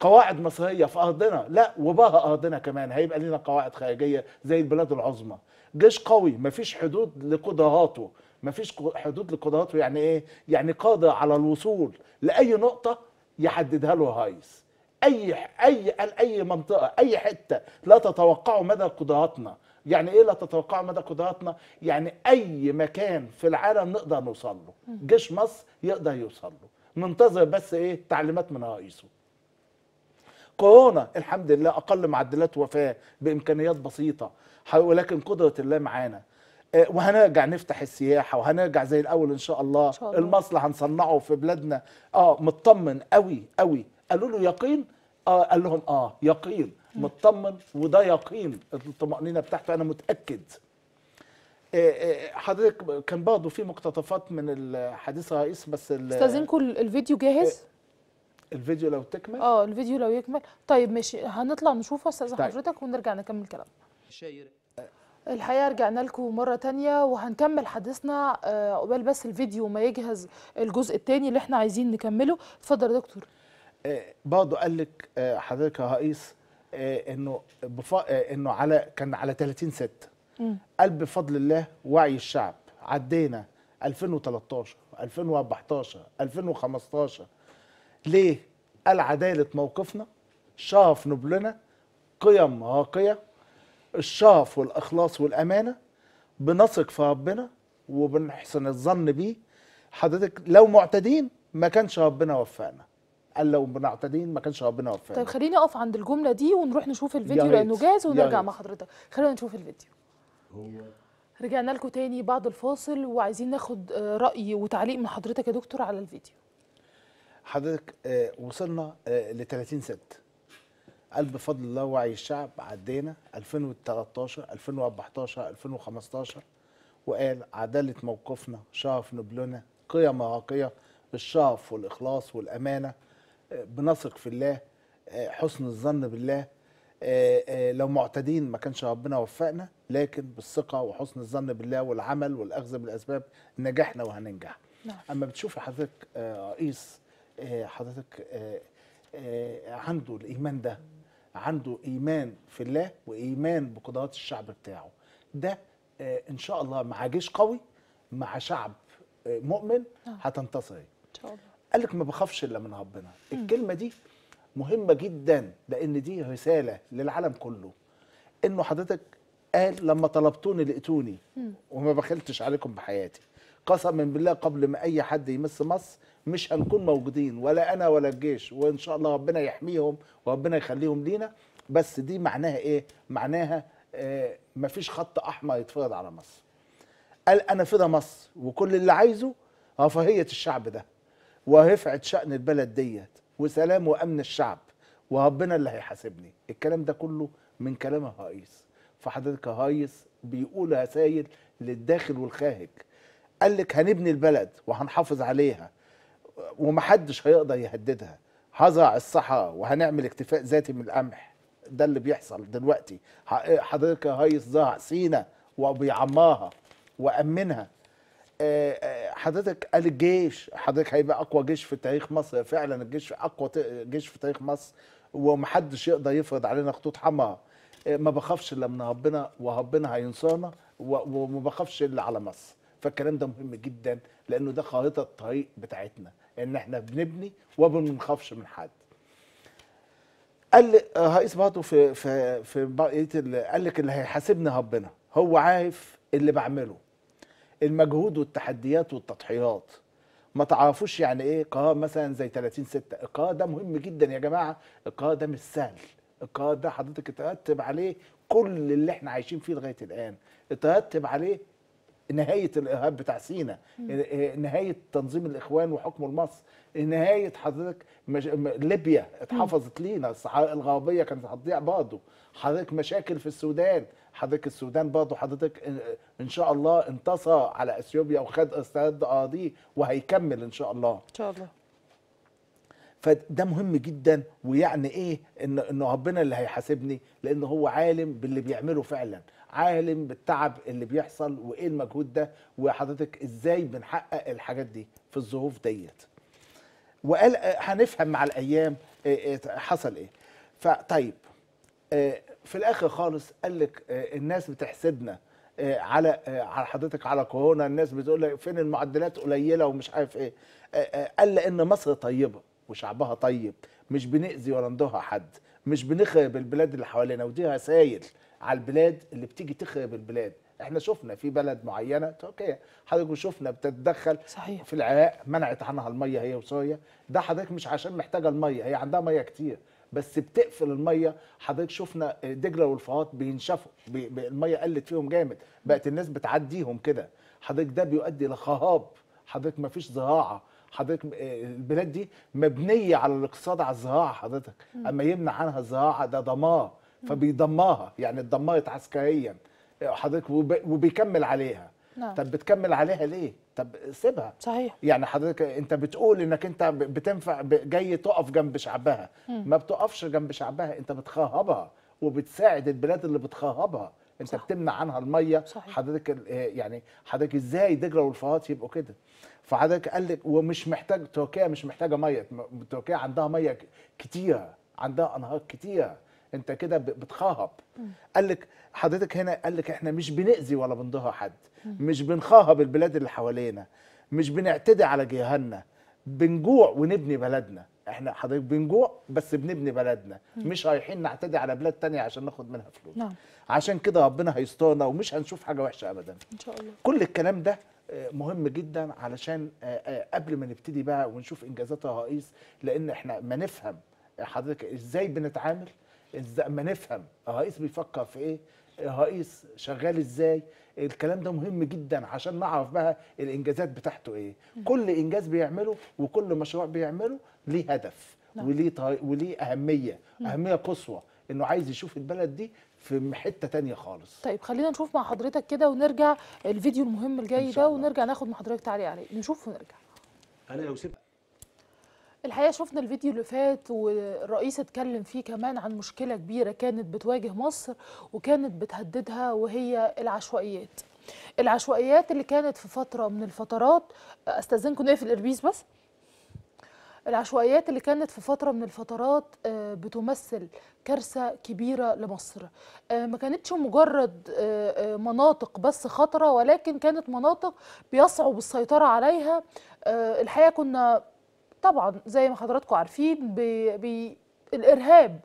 قواعد مصرية في أرضنا، لا وبره أرضنا كمان هيبقى لنا قواعد خارجية زي البلاد العظمى. جيش قوي، مفيش حدود لقدراته، مفيش حدود لقدراته. يعني إيه؟ يعني قادر على الوصول لأي نقطة يحددها له الرئيس. أي منطقة، أي حتة لا تتوقعوا مدى قدراتنا. يعني إيه لا تتوقعوا مدى قدراتنا؟ يعني أي مكان في العالم نقدر نوصل له، جيش مصر يقدر يوصل له، ننتظر بس إيه؟ تعليمات من رئيسه. كورونا الحمد لله أقل معدلات وفاة بإمكانيات بسيطة، ولكن قدرة الله معانا. وهنرجع نفتح السياحة وهنرجع زي الأول إن شاء الله، المصلح هنصنعه في بلادنا. مطمن قوي قوي. قالوا له يقين؟ قال لهم يقين، مطمن، وده يقين الطمأنينة بتاعته. أنا متأكد. حضرتك كان برضه في مقتطفات من حديث الرئيس، بس استاذنكم الفيديو جاهز؟ الفيديو لو تكمل. الفيديو لو يكمل. طيب ماشي، هنطلع نشوفه استاذ حضرتك ونرجع نكمل كلام. الحقيقه رجعنا لكم مره تانية وهنكمل حديثنا قبل بس الفيديو ما يجهز الجزء الثاني اللي احنا عايزين نكمله. اتفضل يا دكتور. برضه قال لك حضرتك يا رئيس انه كان على 30/6. قال بفضل الله وعي الشعب عدينا 2013 2014 2015. ليه؟ قال عداله موقفنا، شرف نبلنا، قيم راقيه، الشرف والاخلاص والامانه، بنثق في ربنا وبنحسن الظن بيه. حضرتك لو معتدين ما كانش ربنا وفقنا. قال لو بنعتدين ما كانش ربنا وفقنا. طيب خليني اقف عند الجمله دي ونروح نشوف الفيديو لانه جاهز ونرجع مع حضرتك. خلينا نشوف الفيديو. رجعنا لكم تاني بعد الفاصل وعايزين ناخد راي وتعليق من حضرتك يا دكتور على الفيديو. حضرتك وصلنا ل 30/6. قال بفضل الله وعي الشعب عدينا 2013 2014 2015. وقال عداله موقفنا، شرف نبلنا، قيم راقيه، الشرف والاخلاص والامانه، بنثق في الله، حسن الظن بالله، لو معتدين ما كانش ربنا وفقنا، لكن بالثقه وحسن الظن بالله والعمل والاخذ بالاسباب نجحنا وهننجح. اما بتشوف حضرتك رئيس، حضرتك عنده الإيمان ده، عنده إيمان في الله وإيمان بقدرات الشعب بتاعه ده. إن شاء الله مع جيش قوي، مع شعب مؤمن هتنتصري إن شاء الله. قال لك ما بخافش إلا من ربنا. الكلمة دي مهمة جدا لأن دي رسالة للعالم كله. إنه حضرتك قال لما طلبتوني لقيتوني وما بخلتش عليكم بحياتي، قسما بالله قبل ما أي حد يمس مصر مش هنكون موجودين، ولا انا ولا الجيش، وان شاء الله ربنا يحميهم وربنا يخليهم لينا. بس دي معناها ايه؟ معناها مفيش خط احمر يتفرض على مصر. قال انا فدا مصر وكل اللي عايزه رفاهيه الشعب ده ورفعه شأن البلد ديت وسلام وامن الشعب، وربنا اللي هيحاسبني. الكلام ده كله من كلام الرئيس. فحضرتك الرئيس بيقول رسائل للداخل والخارج. قال لك هنبني البلد وهنحافظ عليها ومحدش هيقدر يهددها، هزرع الصحراء وهنعمل اكتفاء ذاتي من القمح. ده اللي بيحصل دلوقتي. حضرتك هيص زرع سينا وبيعمرها وامنها. حضرتك قال الجيش، حضرتك هيبقى اقوى جيش في تاريخ مصر. فعلا الجيش اقوى جيش في تاريخ مصر، ومحدش يقدر يفرض علينا خطوط حمراء. ما بخافش الا من ربنا وربنا هينصرنا، وما بخافش الا على مصر. فالكلام ده مهم جدا لانه ده خارطه الطريق بتاعتنا، ان احنا بنبني وبنخافش من حد. قال الرئيس برضه في قال لك اللي هيحاسبني ربنا، هو عارف اللي بعمله، المجهود والتحديات والتضحيات. ما تعرفوش يعني ايه قرار مثلا زي 30/6. القرار ده مهم جدا يا جماعه، القرار ده مش سهل. القرار ده حضرتك اترتب عليه كل اللي احنا عايشين فيه لغايه الان، اترتب عليه نهاية الإرهاب بتاع سينا، نهاية تنظيم الإخوان وحكمه لمصر، نهاية حضرتك ليبيا اتحفظت لينا، الصحراء الغربية كانت هتضيع برضه، حضرتك مشاكل في السودان، حضرتك السودان برضه حضرتك إن شاء الله انتصر على أثيوبيا وخد استرد أراضيه وهيكمل إن شاء الله. إن شاء الله. فده مهم جدا. ويعني إيه إنه ربنا اللي هيحاسبني؟ لأنه هو عالم باللي بيعمله فعلا، عالم بالتعب اللي بيحصل وايه المجهود ده، وحضرتك ازاي بنحقق الحاجات دي في الظروف ديت. وقال هنفهم مع الايام حصل ايه. فطيب في الاخر خالص قال لك الناس بتحسدنا على حضرتك على كورونا، الناس بتقول لك فين المعدلات قليله ومش عارف ايه. قال لان مصر طيبه وشعبها طيب، مش بنأذي ولا نضرها حد، مش بنخرب البلاد اللي حوالينا، ودي رسائل على البلاد اللي بتيجي تخرب البلاد. احنا شفنا في بلد معينه تركيا حضرتك، شفنا بتتدخل صحيح. في العراق منعت عنها الميه هي وسوريا، ده حضرتك مش عشان محتاجه الميه، هي عندها ميه كتير بس بتقفل الميه. حضرتك شفنا دجله والفرات بينشفوا، الميه قلت فيهم جامد، بقت الناس بتعديهم كده. حضرتك ده بيؤدي لخراب، حضرتك مفيش زراعه، حضرتك البلاد دي مبنيه على الاقتصاد على الزراعه حضرتك، اما يمنع عنها الزراعه ده دمار، فبيدمرها يعني اتدمرت عسكريا حضرتك وبيكمل عليها. نعم. طب بتكمل عليها ليه؟ طب سيبها صحيح. يعني حضرتك انت بتقول انك انت بتنفع جاي تقف جنب شعبها، ما بتقفش جنب شعبها، انت بتخربها وبتساعد البلاد اللي بتخربها، انت صح. بتمنع عنها الميه صحيح. حضرتك يعني حضرتك ازاي دجله والفرات يبقوا كده؟ فحضرتك قال لك ومش محتاج تركيا، مش محتاجه ميه، تركيا عندها ميه كتيره، عندها انهار كتيره، انت كده بتخرب. قال لك حضرتك هنا قال لك احنا مش بنأذي ولا بنضر حد، مش بنخرب البلاد اللي حوالينا، مش بنعتدي على جيراننا، بنجوع ونبني بلدنا. احنا حضرتك بنجوع بس بنبني بلدنا، مش رايحين نعتدي على بلاد تانية عشان ناخد منها فلوس. نعم. عشان كده ربنا هيسترنا ومش هنشوف حاجه وحشه ابدا ان شاء الله. كل الكلام ده مهم جدا علشان قبل ما نبتدي بقى ونشوف انجازات الرئيس، لان احنا ما نفهم حضرتك ازاي بنتعامل، ما نفهم الرئيس بيفكر في ايه، الرئيس شغال ازاي، الكلام ده مهم جدا عشان نعرف بقى الانجازات بتاعته ايه. كل انجاز بيعمله وكل مشروع بيعمله ليه هدف وليه اهميه، اهميه قصوى، انه عايز يشوف البلد دي في حته تانية خالص. طيب خلينا نشوف مع حضرتك كده ونرجع الفيديو المهم الجاي ده ونرجع ناخد من حضرتك تعليق عليه، نشوف ونرجع. انا لو سبت الحقيقة شفنا الفيديو اللي فات والرئيس اتكلم فيه كمان عن مشكلة كبيرة كانت بتواجه مصر وكانت بتهددها، وهي العشوائيات. العشوائيات اللي كانت في فترة من الفترات، استاذنكم نقفل الاربيز بس. العشوائيات اللي كانت في فترة من الفترات بتمثل كارثة كبيرة لمصر. ما كانتش مجرد مناطق بس خطرة، ولكن كانت مناطق بيصعب السيطرة عليها. الحقيقة كنا طبعا زي ما حضراتكم عارفين الارهاب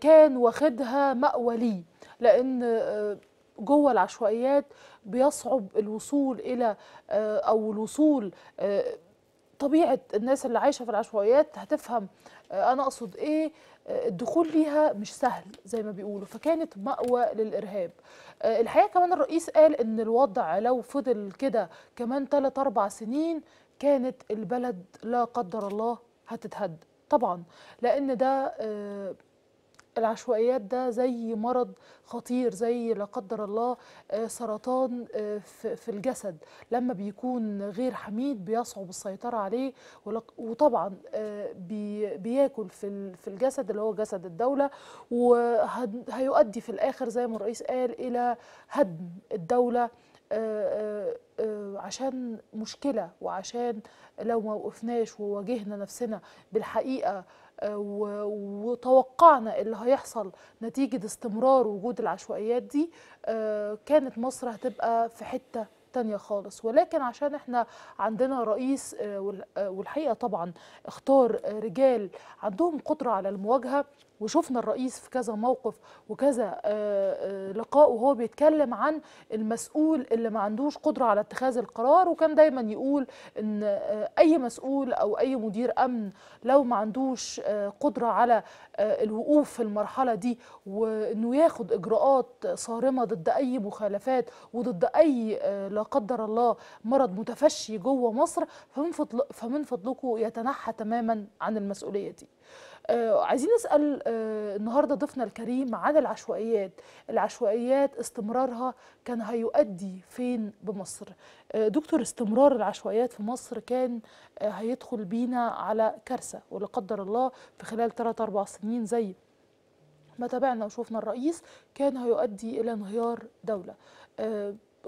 كان واخدها مأوى ليه، لان جوه العشوائيات بيصعب الوصول الى او الوصول. طبيعه الناس اللي عايشه في العشوائيات هتفهم انا اقصد ايه، الدخول ليها مش سهل زي ما بيقولوا، فكانت مأوى للإرهاب. الحقيقه كمان الرئيس قال ان الوضع لو فضل كده كمان 3-4 سنين كانت البلد لا قدر الله هتتهد. طبعا لأن ده العشوائيات ده زي مرض خطير، زي لا قدر الله سرطان في الجسد، لما بيكون غير حميد بيصعب السيطرة عليه، وطبعا بياكل في الجسد اللي هو جسد الدولة، وهيؤدي في الآخر زي ما الرئيس قال إلى هدم الدولة، عشان مشكلة، وعشان لو ما وقفناش وواجهنا نفسنا بالحقيقة وتوقعنا اللي هيحصل نتيجة استمرار وجود العشوائيات دي، كانت مصر هتبقى في حتة تانية خالص. ولكن عشان احنا عندنا رئيس والحقيقة طبعا اختار رجال عندهم قدرة على المواجهة، وشفنا الرئيس في كذا موقف وكذا لقاء وهو بيتكلم عن المسؤول اللي ما عندوش قدرة على اتخاذ القرار، وكان دايما يقول ان اي مسؤول او اي مدير امن لو ما عندوش قدرة على الوقوف في المرحلة دي وانه ياخد اجراءات صارمة ضد اي مخالفات وضد اي لا قدر الله مرض متفشي جوه مصر، فمن فضلكم يتنحى تماما عن المسؤولية دي. عايزين نسأل النهاردة ضيفنا الكريم عن العشوائيات، استمرارها كان هيؤدي فين بمصر؟ دكتور استمرار العشوائيات في مصر كان هيدخل بينا على كارثة، ولا قدر الله في خلال 3-4 سنين زي ما تابعنا وشوفنا الرئيس كان هيؤدي إلى انهيار دولة.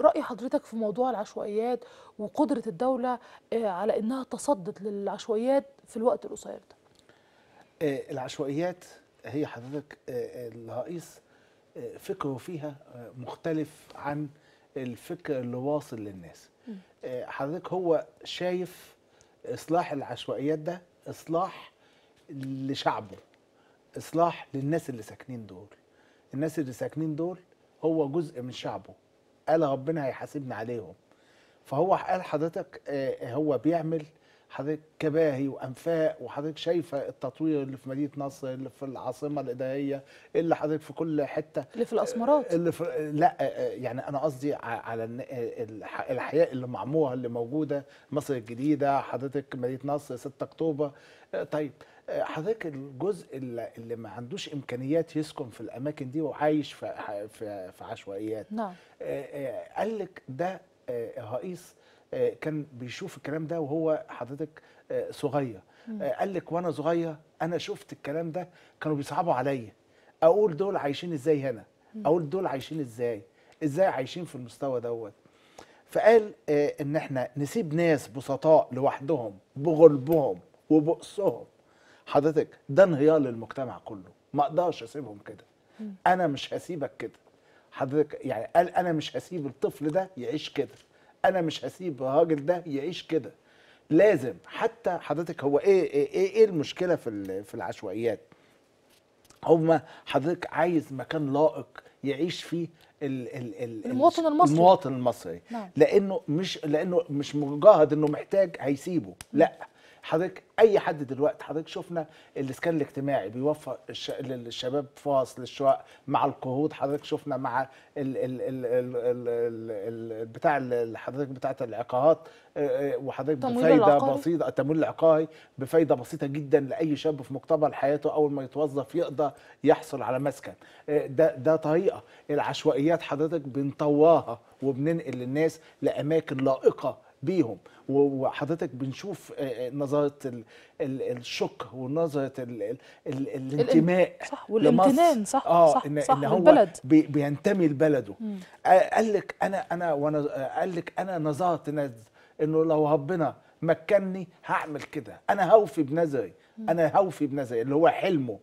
رأي حضرتك في موضوع العشوائيات وقدرة الدولة على أنها تصدت للعشوائيات في الوقت القصير ده؟ العشوائيات هي حضرتك الرئيس فكره فيها مختلف عن الفكر اللي واصل للناس. حضرتك هو شايف إصلاح العشوائيات ده إصلاح لشعبه، إصلاح للناس اللي ساكنين دول. الناس اللي ساكنين دول هو جزء من شعبه، قال ربنا هيحاسبنا عليهم. فهو قال حضرتك هو بيعمل حضرتك كباهي وانفاق، وحضرتك شايفه التطوير اللي في مدينه نصر، اللي في العاصمه الاداريه، اللي حضرتك في كل حته، اللي في الاسمرات، اللي في لا يعني انا قصدي على الاحياء اللي معموره اللي موجوده، مصر الجديده، حضرتك مدينه نصر 6 اكتوبر. طيب حضرتك الجزء اللي ما عندوش امكانيات يسكن في الاماكن دي وعايش في عشوائيات. نعم. قال لك ده الرئيس كان بيشوف الكلام ده وهو حضرتك صغير. قال لك وانا صغير انا شفت الكلام ده، كانوا بيصعبوا عليا اقول دول عايشين ازاي هنا، اقول دول عايشين ازاي عايشين في المستوى دوت. فقال ان احنا نسيب ناس بسطاء لوحدهم بغلبهم وبؤسهم حضرتك ده انهيار للمجتمع كله، ما اقدرش اسيبهم كده. انا مش هسيبك كده حضرتك، يعني قال انا مش هسيب الطفل ده يعيش كده، انا مش هسيب الراجل ده يعيش كده. لازم حتى حضرتك هو ايه المشكله في العشوائيات؟ هما حضرتك عايز مكان لائق يعيش فيه المواطن المصري، المواطن المصري. نعم. لانه مش مجرد انه محتاج هيسيبه، لا حضرتك اي حد دلوقتي حضرتك شفنا الاسكان الاجتماعي بيوفر للشباب فرص للشقق مع القروض، حضرتك شفنا مع بتاع حضرتك بتاعه العقارات، وحضرتك بفايده بسيطه التمويل العقاري بفايده بسيطه جدا لاي شاب في مقتبل حياته اول ما يتوظف يقدر يحصل على مسكن. ده طريقه. العشوائيات حضرتك بنطواها وبننقل للناس لاماكن لائقه بيهم، وحضرتك بنشوف نظرة الشك ونظرة الانتماء، صح، والامتنان، صح، صح، إن صح، إن هو بينتمي لبلده. قال لك قال لك أنا نظرت إنه لو ربنا مكنني هعمل كده، أنا هوفي بنذري، اللي هو حلمه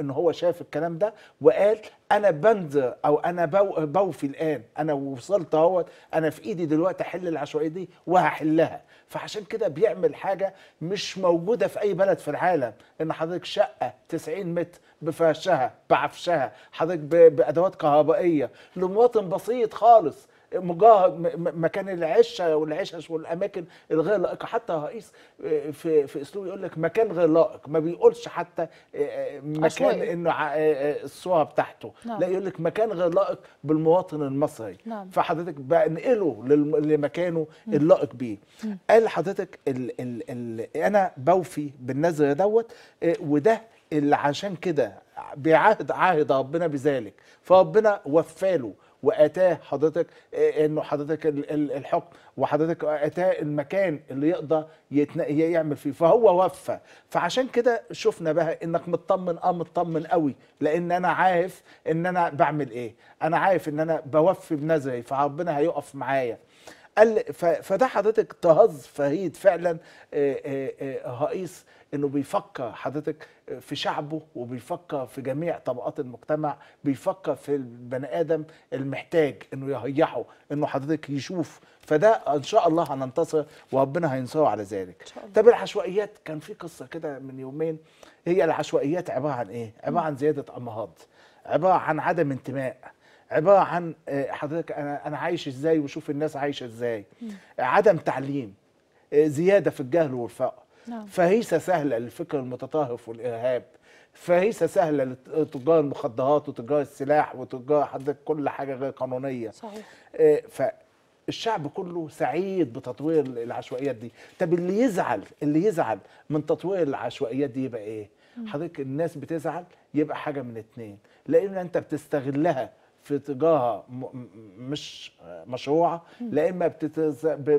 إن هو شاف الكلام ده وقال أنا بنذر أو أنا بوفي الآن، أنا وصلت أهوت، أنا في إيدي دلوقتي أحل العشوائية دي وهحلها. فعشان كده بيعمل حاجة مش موجودة في أي بلد في العالم، إن حضرتك شقة 90 متر بفرشها بعفشها حضرتك بأدوات كهربائية لمواطن بسيط خالص، مجرد مكان العشه والعشش والاماكن الغير لائقه. حتى الرئيس في اسلوبه يقول لك مكان غير لائق، ما بيقولش حتى مكان انه الصوره بتاعته. نعم. لا، يقول لك مكان غير لائق بالمواطن المصري. نعم. فحضرتك بنقله لمكانه اللائق بيه. قال حضرتك انا بوفي بالنذر دوت، وده اللي عشان كده عهد ربنا بذلك، فربنا وفاله واتاه حضرتك انه حضرتك الحكم، وحضرتك اتاه المكان اللي يقدر يعمل فيه، فهو وفى. فعشان كده شفنا بقى انك مطمن، مطمن قوي، لان انا عارف ان انا بعمل ايه، انا عارف ان انا بوفي بنذري، فربنا هيقف معايا. قال فده حضرتك طراز فريد فعلا الرئيس، انه بيفكر حضرتك في شعبه وبيفكر في جميع طبقات المجتمع، بيفكر في البني ادم المحتاج انه يريحه، انه حضرتك يشوف. فده ان شاء الله هننتصر وربنا هينصره على ذلك. طب العشوائيات كان في قصه كده من يومين، هي العشوائيات عباره عن ايه؟ عباره عن زياده امراض، عباره عن عدم انتماء، عباره عن حضرتك انا عايش ازاي وشوف الناس عايشه ازاي، عدم تعليم، زياده في الجهل والفقر. نعم. فهيسه سهله للفكر المتطرف والارهاب، فهيسه سهله لتجار المخدرات وتجار السلاح وتجار حضرتك كل حاجه غير قانونيه. صحيح. فالشعب كله سعيد بتطوير العشوائيات دي. طب اللي يزعل من تطوير العشوائيات دي يبقى ايه؟ حضرتك الناس بتزعل، يبقى حاجه من اتنين، لان انت بتستغلها في تجارة مش مشروعة، لا إما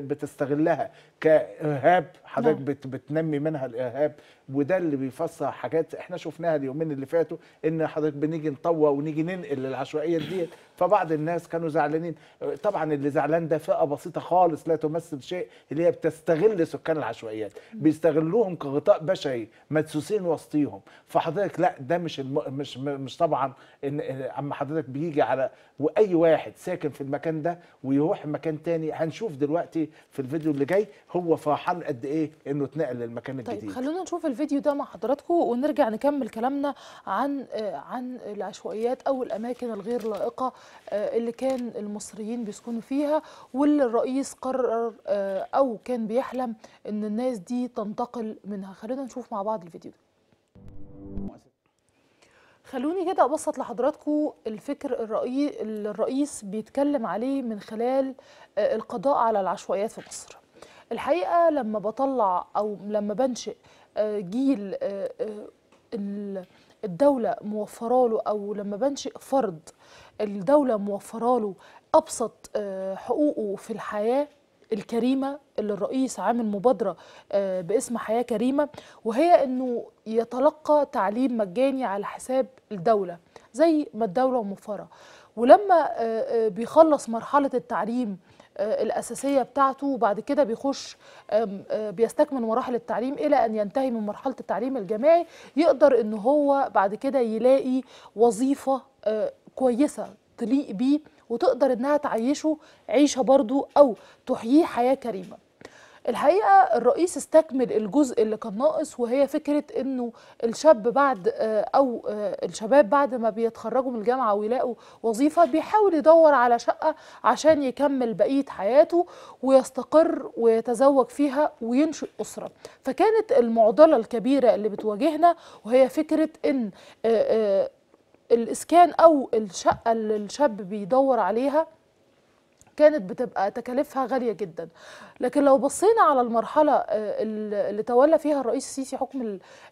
بتستغلها كإرهاب حضرتك. نعم. بتنمي منها الإرهاب، وده اللي بيفسر حاجات احنا شفناها اليومين اللي فاتوا، إن حضرتك بنيجي نطور ونيجي ننقل للعشوائية دي فبعض الناس كانوا زعلانين. طبعا اللي زعلان ده فئه بسيطه خالص لا تمثل شيء، اللي هي بتستغل سكان العشوائيات، بيستغلوهم كغطاء بشري مدسوسين وسطيهم. فحضرتك لا ده مش طبعا ان عم حضرتك بيجي على واي واحد ساكن في المكان ده ويروح مكان تاني. هنشوف دلوقتي في الفيديو اللي جاي هو فرحان قد ايه انه اتنقل للمكان الجديد. طيب خلونا نشوف الفيديو ده مع حضراتكم ونرجع نكمل كلامنا عن العشوائيات او الاماكن الغير لائقه اللي كان المصريين بيسكنوا فيها، واللي الرئيس قرر او كان بيحلم ان الناس دي تنتقل منها. خلونا نشوف مع بعض الفيديو ده. خلوني كده ابسط لحضراتكم الفكر اللي الرئيس بيتكلم عليه من خلال القضاء على العشوائيات في مصر. الحقيقه لما بطلع او لما بنشئ جيل الدوله موفراله، او لما بنشئ فرد الدوله موفراله ابسط حقوقه في الحياه الكريمه، اللي الرئيس عامل مبادره باسم حياه كريمه، وهي انه يتلقى تعليم مجاني على حساب الدوله زي ما الدوله موفره. ولما بيخلص مرحله التعليم الأساسية بتاعته وبعد كده بيخش بيستكمل مراحل التعليم إلى أن ينتهي من مرحلة التعليم الجامعي، يقدر إن هو بعد كده يلاقي وظيفة كويسة تليق بيه وتقدر إنها تعيشه عيشة برضو أو تحييه حياة كريمة. الحقيقة الرئيس استكمل الجزء اللي كان ناقص، وهي فكرة إنه الشاب بعد أو الشباب بعد ما بيتخرجوا من الجامعة ويلاقوا وظيفة بيحاول يدور على شقة عشان يكمل بقية حياته ويستقر ويتزوج فيها وينشئ أسرة. فكانت المعضلة الكبيرة اللي بتواجهنا وهي فكرة إن الإسكان أو الشقة اللي الشاب بيدور عليها كانت بتبقى تكاليفها غالية جدا. لكن لو بصينا على المرحلة اللي تولى فيها الرئيس السيسي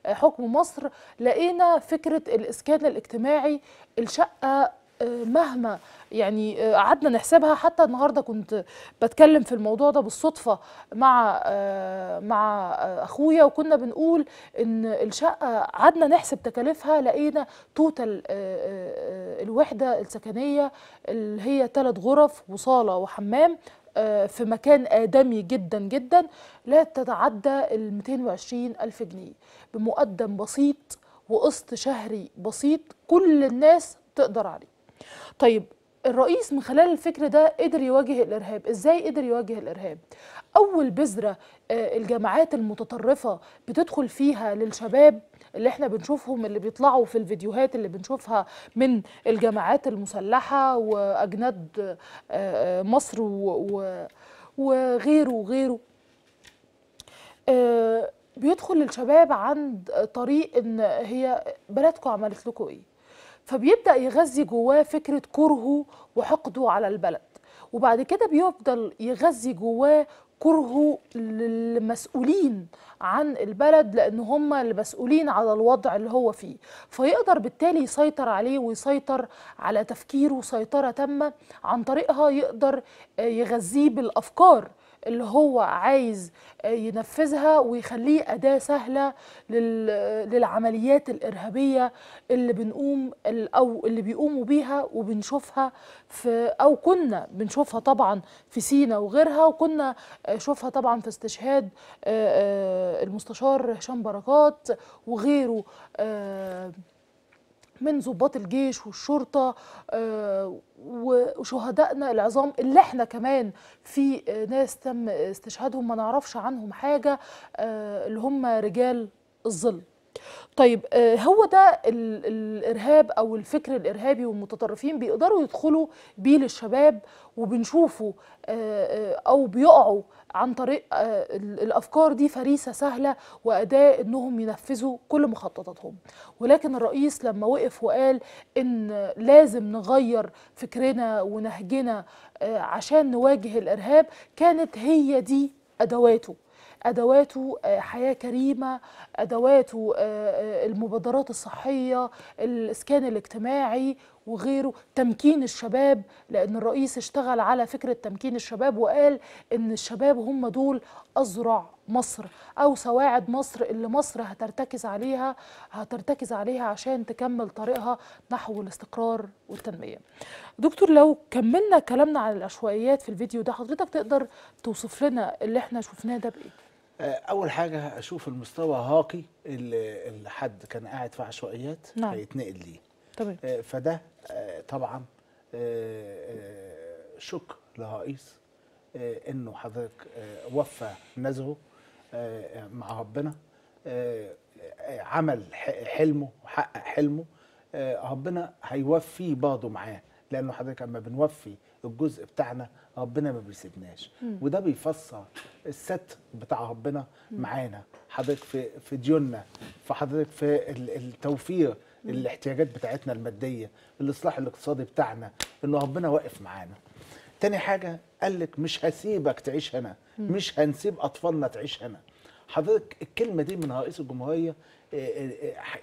حكم مصر، لقينا فكرة الإسكان الاجتماعي. الشقة مهما يعني قعدنا نحسبها، حتى النهارده كنت بتكلم في الموضوع ده بالصدفه مع اخويا، وكنا بنقول ان الشقه قعدنا نحسب تكاليفها، لقينا توتال الوحده السكنيه اللي هي 3 غرف وصاله وحمام في مكان آدمي جدا جدا لا تتعدى 220,000 جنيه بمقدم بسيط وقسط شهري بسيط كل الناس تقدر عليه. طيب الرئيس من خلال الفكر ده قدر يواجه الإرهاب. إزاي قدر يواجه الإرهاب؟ أول بذرة الجامعات المتطرفة بتدخل فيها للشباب اللي احنا بنشوفهم اللي بيطلعوا في الفيديوهات اللي بنشوفها من الجماعات المسلحة وأجناد مصر وغيره وغيره، بيدخل للشباب عن طريق إن هي بلدكم عملت لكم إيه؟ فبيبدأ يغذي جواه فكرة كرهه وحقده على البلد، وبعد كده بيفضل يغذي جواه كرهه للمسؤولين عن البلد، لأن هم المسؤولين على الوضع اللي هو فيه. فيقدر بالتالي يسيطر عليه ويسيطر على تفكيره سيطرة تامة، عن طريقها يقدر يغذيه بالأفكار اللي هو عايز ينفذها ويخليه أداة سهلة للعمليات الإرهابية اللي بنقوم أو اللي بيقوموا بيها وبنشوفها أو كنا بنشوفها طبعا في سينا وغيرها، وكنا شوفها طبعا في استشهاد المستشار هشام بركات وغيره من ضباط الجيش والشرطة وشهدائنا العظام، اللي احنا كمان في ناس تم استشهادهم ما نعرفش عنهم حاجة، اللي هم رجال الظل. طيب هو ده الإرهاب أو الفكر الإرهابي والمتطرفين بيقدروا يدخلوا بيه للشباب، وبنشوفه أو بيقعوا عن طريق الأفكار دي فريسة سهلة وأداة إنهم ينفذوا كل مخططاتهم. ولكن الرئيس لما وقف وقال إن لازم نغير فكرنا ونهجنا عشان نواجه الإرهاب، كانت هي دي أدواته حياة كريمة، أدواته المبادرات الصحية، الإسكان الاجتماعي وغيره، تمكين الشباب، لأن الرئيس اشتغل على فكرة تمكين الشباب وقال إن الشباب هم دول أزرع مصر أو سواعد مصر اللي مصر هترتكز عليها عشان تكمل طريقها نحو الاستقرار والتنمية. دكتور لو كملنا كلامنا عن العشوائيات في الفيديو ده، حضرتك تقدر توصف لنا اللي احنا شفناه ده بإيه؟ أول حاجة أشوف المستوى هاقي اللي حد كان قاعد في عشوائيات هيتنقل ليه. طبعا. فده طبعا شكر لرئيس انه حضرتك وفى نزعه مع ربنا، عمل حلمه وحقق حلمه، ربنا هيوفيه برضه معاه، لانه حضرتك اما بنوفي الجزء بتاعنا ربنا ما بيسيبناش، وده بيفسر الستر بتاع ربنا معانا حضرتك في ديوننا، في حضرتك في التوفير الاحتياجات بتاعتنا الماديه، الاصلاح الاقتصادي بتاعنا، انه ربنا واقف معانا. تاني حاجه قال لك مش هسيبك تعيش هنا، مش هنسيب اطفالنا تعيش هنا. حضرتك الكلمه دي من رئيس الجمهوريه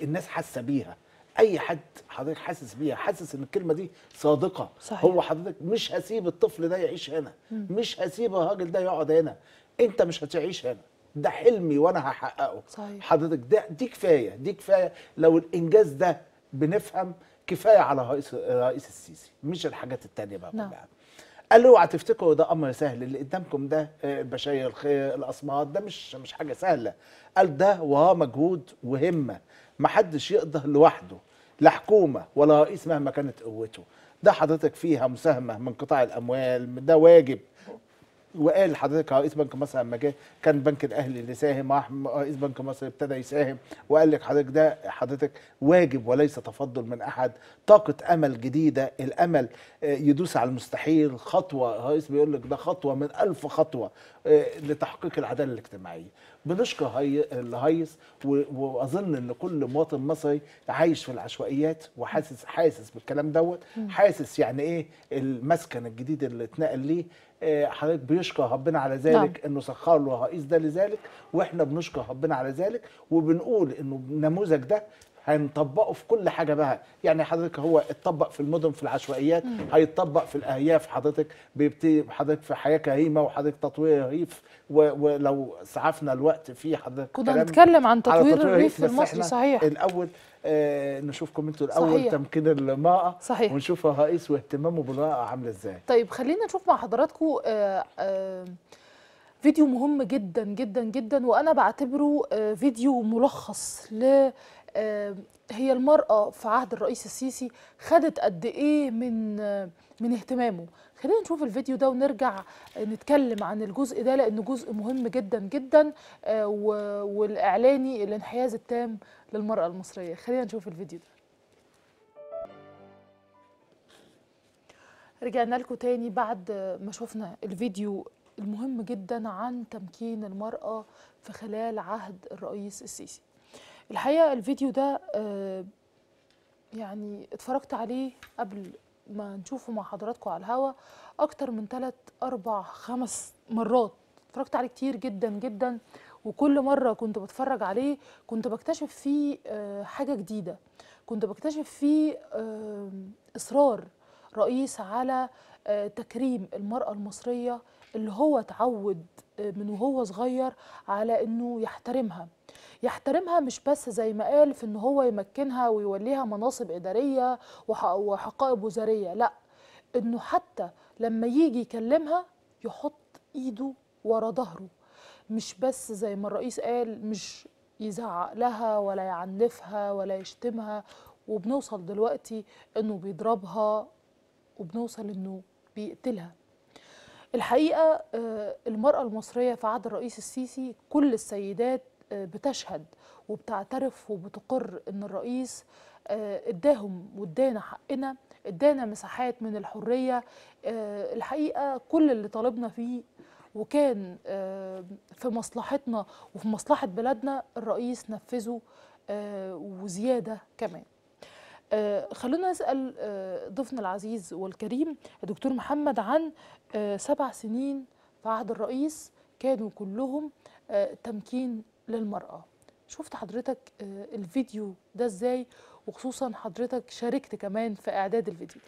الناس حاسه بيها، اي حد حضرتك حاسس بيها، حاسس ان الكلمه دي صادقه. صحيح. هو حضرتك مش هسيب الطفل ده يعيش هنا، مش هسيب الراجل ده يقعد هنا، انت مش هتعيش هنا، ده حلمي وانا هحققه. صحيح. حضرتك ده دي كفايه. لو الانجاز ده بنفهم كفايه على رئيس السيسي، مش الحاجات التانيه بقى كلها. قال له اوعى تفتكروا ده امر سهل، اللي قدامكم ده بشاير الخير الاسمرات ده مش حاجه سهله، قال ده وراه مجهود وهمه محدش يقدر لوحده، لا حكومه ولا رئيس مهما كانت قوته، ده حضرتك فيها مساهمه من قطاع الاموال، ده واجب. وقال حضرتك رئيس بنك مصر لما جه كان بنك الاهلي اللي ساهم، راح رئيس بنك مصر ابتدى يساهم وقال لك حضرتك ده حضرتك واجب وليس تفضل من احد، طاقه امل جديده، الامل يدوس على المستحيل، خطوه رئيس بيقول لك ده خطوه من 1000 خطوه لتحقيق العداله الاجتماعيه. بنشكر الرئيس، واظن ان كل مواطن مصري عايش في العشوائيات وحاسس بالكلام دوت، حاسس يعني ايه المسكن الجديد اللي اتنقل ليه. حضرتك بيشكر ربنا على ذلك. نعم. انه سخر له الرئيس ده لذلك، واحنا بنشكر ربنا على ذلك، وبنقول انه النموذج ده هنطبقه في كل حاجه بقى، يعني حضرتك هو اتطبق في المدن في العشوائيات، هيتطبق في الارياف، حضرتك حضرتك في حياه كريمه، وحضرتك تطوير الريف، ولو سعفنا الوقت في حضرتك كنا نتكلم عن تطوير الريف المصري. صحيح. الاول نشوفكم انتوا الاول. صحيح. تمكين المرأة. صحيح. ونشوف الرئيس واهتمامه بالمرأة عامله ازاي. طيب خلينا نشوف مع حضراتكم فيديو مهم جدا جدا جدا، وانا بعتبره فيديو ملخص ل هي المرأة في عهد الرئيس السيسي خدت قد ايه من اهتمامه. خلينا نشوف الفيديو ده ونرجع نتكلم عن الجزء ده لانه جزء مهم جدا جدا، والاعلاني الانحياز التام للمرأة المصرية. خلينا نشوف الفيديو ده. رجعنا لكم تاني بعد ما شفنا الفيديو المهم جدا عن تمكين المرأة في خلال عهد الرئيس السيسي. الحقيقة الفيديو ده يعني اتفرجت عليه قبل ما نشوفه مع حضراتكم على الهوا أكتر من 3 4 5 مرات، اتفرجت عليه كتير جدا جدا، وكل مرة كنت بتفرج عليه كنت بكتشف فيه حاجة جديدة، كنت بكتشف فيه إصرار رئيس على تكريم المرأة المصرية اللي هو اتعود من وهو صغير على انه يحترمها مش بس زي ما قال في ان هو يمكنها ويوليها مناصب اداريه وحقائب وزاريه، لا، انه حتى لما يجي يكلمها يحط ايده ورا ظهره، مش بس زي ما الرئيس قال مش يزعق لها ولا يعنفها ولا يشتمها، وبنوصل دلوقتي انه بيضربها وبنوصل انه بيقتلها. الحقيقة المرأة المصرية في عهد الرئيس السيسي كل السيدات بتشهد وبتعترف وبتقر إن الرئيس اداهم وادانا حقنا، ادانا مساحات من الحرية. الحقيقة كل اللي طالبنا فيه وكان في مصلحتنا وفي مصلحة بلدنا الرئيس نفذه وزيادة كمان. خلونا نسأل ضيفنا العزيز والكريم الدكتور محمد عن 7 سنين في عهد الرئيس كانوا كلهم تمكين للمرأة. شفت حضرتك الفيديو ده ازاي وخصوصا حضرتك شاركت كمان في اعداد الفيديو.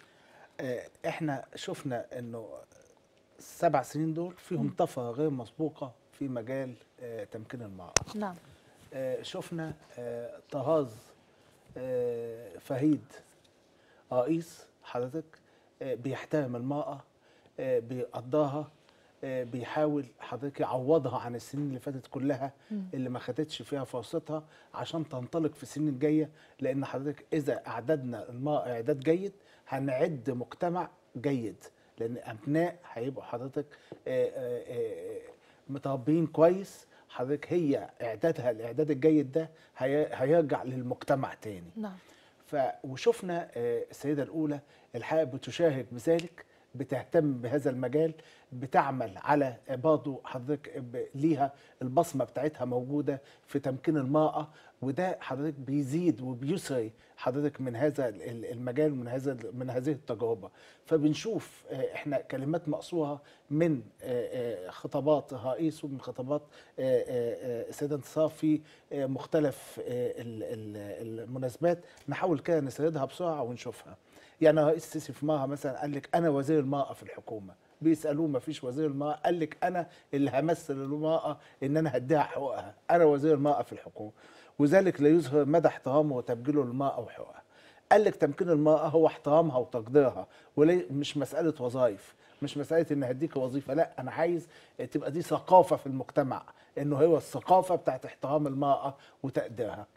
احنا شفنا انه السبع سنين دول فيهم طفره غير مسبوقه في مجال تمكين المرأة. نعم. شفنا طهاز فهيد رئيس حضرتك بيحترم المرأة، بيقدرها، بيحاول حضرتك يعوضها عن السنين اللي فاتت كلها اللي ما خدتش فيها فرصتها عشان تنطلق في السنين الجايه، لان حضرتك اذا اعددنا المرأة اعداد جيد هنعد مجتمع جيد، لان ابناء هيبقوا حضرتك متربيين كويس. حضرتك هي اعدادها الاعداد الجيد ده هيرجع للمجتمع تاني. نعم. وشفنا السيده الاولى الحقيقه بتشارك بذلك، بتهتم بهذا المجال، بتعمل على برضه حضرتك ليها البصمه بتاعتها موجوده في تمكين المراه، وده حضرتك بيزيد وبيسري حضرتك من هذا المجال ومن هذا من هذه التجربه. فبنشوف احنا كلمات مقصوره من خطابات رئيس ومن خطابات السيده انتصار في مختلف المناسبات، نحاول كده نسردها بسرعه ونشوفها. يعني رئيس السيسي في مرة مثلا قال لك أنا وزير المرأة في الحكومة، بيسألوه ما فيش وزير المرأة، قال لك أنا اللي همثل المرأة إن أنا هديها حقوقها، أنا وزير المرأة في الحكومة، وذلك ليظهر مدى احترامه وتبجيله للمرأة وحقوقها. قال لك تمكين المرأة هو احترامها وتقديرها، مش مسألة وظائف، مش مسألة إن هديك وظيفة، لا أنا عايز تبقى دي ثقافة في المجتمع، إنه هو الثقافة بتاعت احترام المرأة وتقديرها.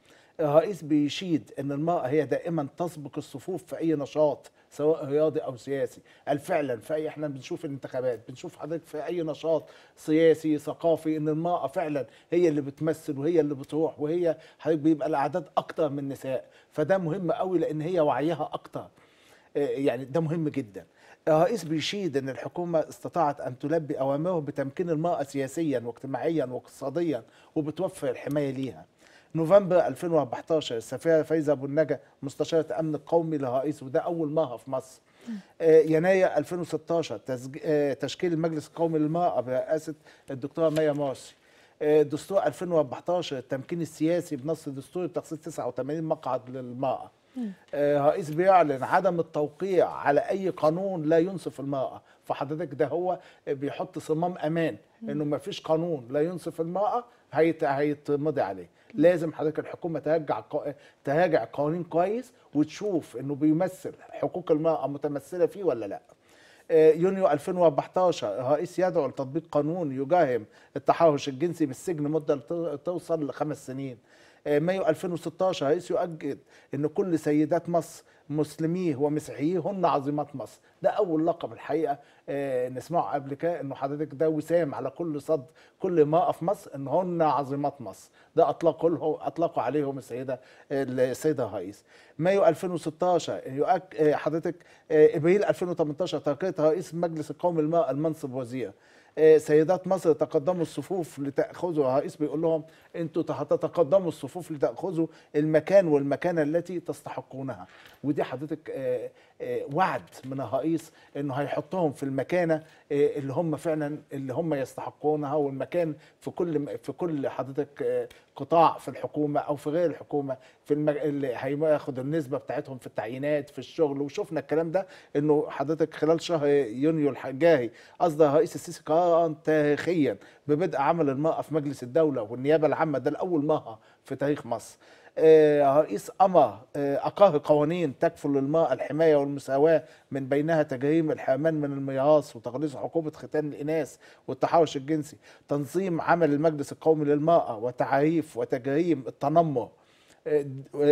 الرئيس بيشيد ان المرأة هي دائما تسبق الصفوف في اي نشاط سواء رياضي او سياسي، قال فعلا في اي احنا بنشوف الانتخابات، بنشوف حضرتك في اي نشاط سياسي ثقافي ان المرأة فعلا هي اللي بتمثل وهي اللي بتروح، وهي حضرتك بيبقى الاعداد اكتر من النساء، فده مهم قوي لان هي وعيها اكتر، يعني ده مهم جدا. الرئيس بيشيد ان الحكومه استطاعت ان تلبي اوامره بتمكين المرأة سياسيا واجتماعيا واقتصاديا وبتوفر الحماية ليها. نوفمبر 2014 السفيرة فايزة أبو النجا مستشارة أمن القومي للرئيس، وده أول مرة في مصر. يناير 2016 تشكيل المجلس القومي للمرأة برئاسة الدكتورة ميا مرسي. دستور 2014 التمكين السياسي بنص دستوري بتخصيص 89 مقعد للمرأة. الرئيس بيعلن عدم التوقيع على أي قانون لا ينصف المرأة، فحضرتك ده هو بيحط صمام أمان إنه ما فيش قانون لا ينصف المرأة هيتمضي عليه. لازم حضرتك الحكومه تراجع قوانين كويس وتشوف انه بيمثل حقوق المراه متمثله فيه ولا لا. يونيو 2014 الرئيس يدعو لتطبيق قانون يجاهم التحرش الجنسي بالسجن مده توصل ل5 سنين. مايو 2016 الرئيس يؤكد ان كل سيدات مصر مسلميه ومسيحييه هن عظيمات مصر، ده اول لقب الحقيقه نسمعه قبل كده، انه حضرتك ده وسام على كل صد كل امراه في مصر ان هن عظيمات مصر، ده اطلقوا عليهم السيده الرئيس. مايو 2016 حضرتك ابريل 2018 ترقيه رئيس المجلس القومي للمراه المنصب وزير. سيدات مصر تقدموا الصفوف لتأخذوا، الرئيس بيقول لهم انتوا تقدموا الصفوف لتأخذوا المكان والمكانة التي تستحقونها، ودي حضرتك وعد من الرئيس انه هيحطهم في المكانة اللي هم فعلا اللي هم يستحقونها، والمكان في كل حضرتك قطاع في الحكومة او في غير الحكومة، في اللي هياخد النسبة بتاعتهم في التعيينات في الشغل. وشفنا الكلام ده انه حضرتك خلال شهر يونيو الجاي اصدر الرئيس السيسي قرارا تاريخيا ببدء عمل المرأة في مجلس الدولة والنيابة العامة، ده لأول مرة في تاريخ مصر. رئيس أقر قوانين تكفل للمرأة الحماية والمساواة، من بينها تجريم الحرمان من الميراث وتقليص عقوبة ختان الإناث والتحرش الجنسي، تنظيم عمل المجلس القومي للمرأة وتعريف وتجريم التنمر،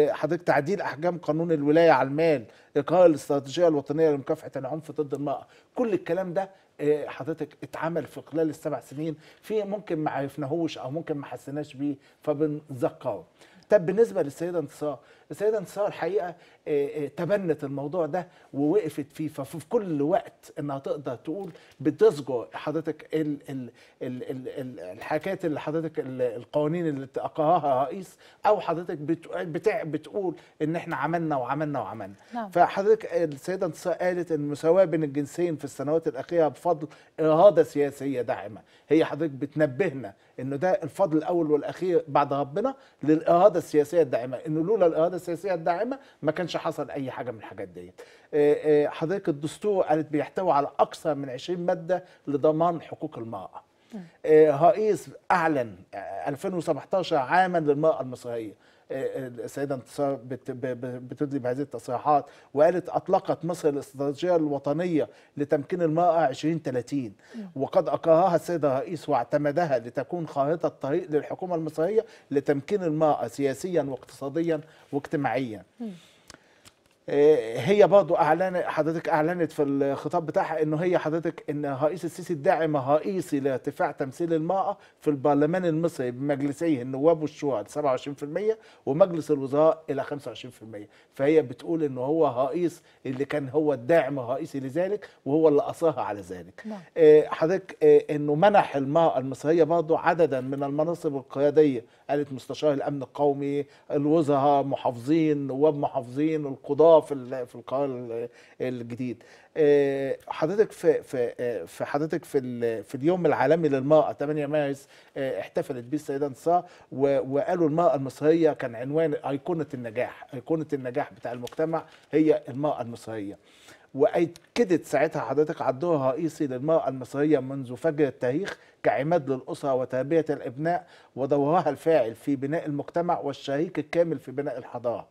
حضرتك تعديل احكام قانون الولايه على المال، اقرار الاستراتيجيه الوطنيه لمكافحه العنف ضد المراه. كل الكلام ده حضرتك اتعمل في خلال ال7 سنين، في ممكن ما عرفناهوش او ممكن ما حسيناش بيه فبنذكره. طب بالنسبه للسيده انتصار، السيده انتصار الحقيقه تبنت الموضوع ده ووقفت فيه، ففي كل وقت انها تقدر تقول بتذكر حضرتك الحاجات اللي حضرتك القوانين اللي اقرها الرئيس، او حضرتك بتقول ان احنا عملنا وعملنا وعملنا. نعم. فحضرتك السيده انتصار قالت ان المساواه بين الجنسين في السنوات الاخيره بفضل اراده سياسيه داعمه، هي حضرتك بتنبهنا انه ده الفضل الاول والاخير بعد ربنا للاراده الاراده السياسيه الداعمه، انه لولا الاراده السياسيه الداعمه ما كانش حصل اي حاجه من الحاجات دي. حضرتك الدستور قالت بيحتوي على اكثر من 20 ماده لضمان حقوق المراه. رئيس اعلن 2017 عاما للمراه المصريه، السيده انتصار بتدلي بهذه التصريحات وقالت اطلقت مصر الاستراتيجيه الوطنيه لتمكين المراه 2030، وقد اقرها السيد الرئيس واعتمدها لتكون خارطه طريق للحكومه المصريه لتمكين المراه سياسيا واقتصاديا واجتماعيا. هي برضو حضرتك اعلنت في الخطاب بتاعها انه هي ان الرئيس السيسي الداعم الرئيسي لارتفاع تمثيل المراه في البرلمان المصري بمجلسيه النواب والشورى 27% ومجلس الوزراء الى 25%، فهي بتقول انه هو الرئيس اللي كان هو الداعم الرئيسي لذلك وهو اللي اصرها على ذلك. حضرتك انه منح المراه المصريه برضو عددا من المناصب القياديه، قالت مستشار الامن القومي، الوزراء، محافظين، نواب محافظين، القضاه في القرار الجديد. حضرتك في اليوم العالمي للمرأة 8 مارس احتفلت به السيدة انتصار، وقالوا المرأة المصرية كان عنوان أيقونة النجاح، أيقونة النجاح بتاع المجتمع هي المرأة المصرية، وأكدت ساعتها حضرتك على الدور الرئيسي للمرأة المصرية منذ فجر التاريخ كعماد للأسرة وتربية الأبناء ودورها الفاعل في بناء المجتمع والشريك الكامل في بناء الحضارة.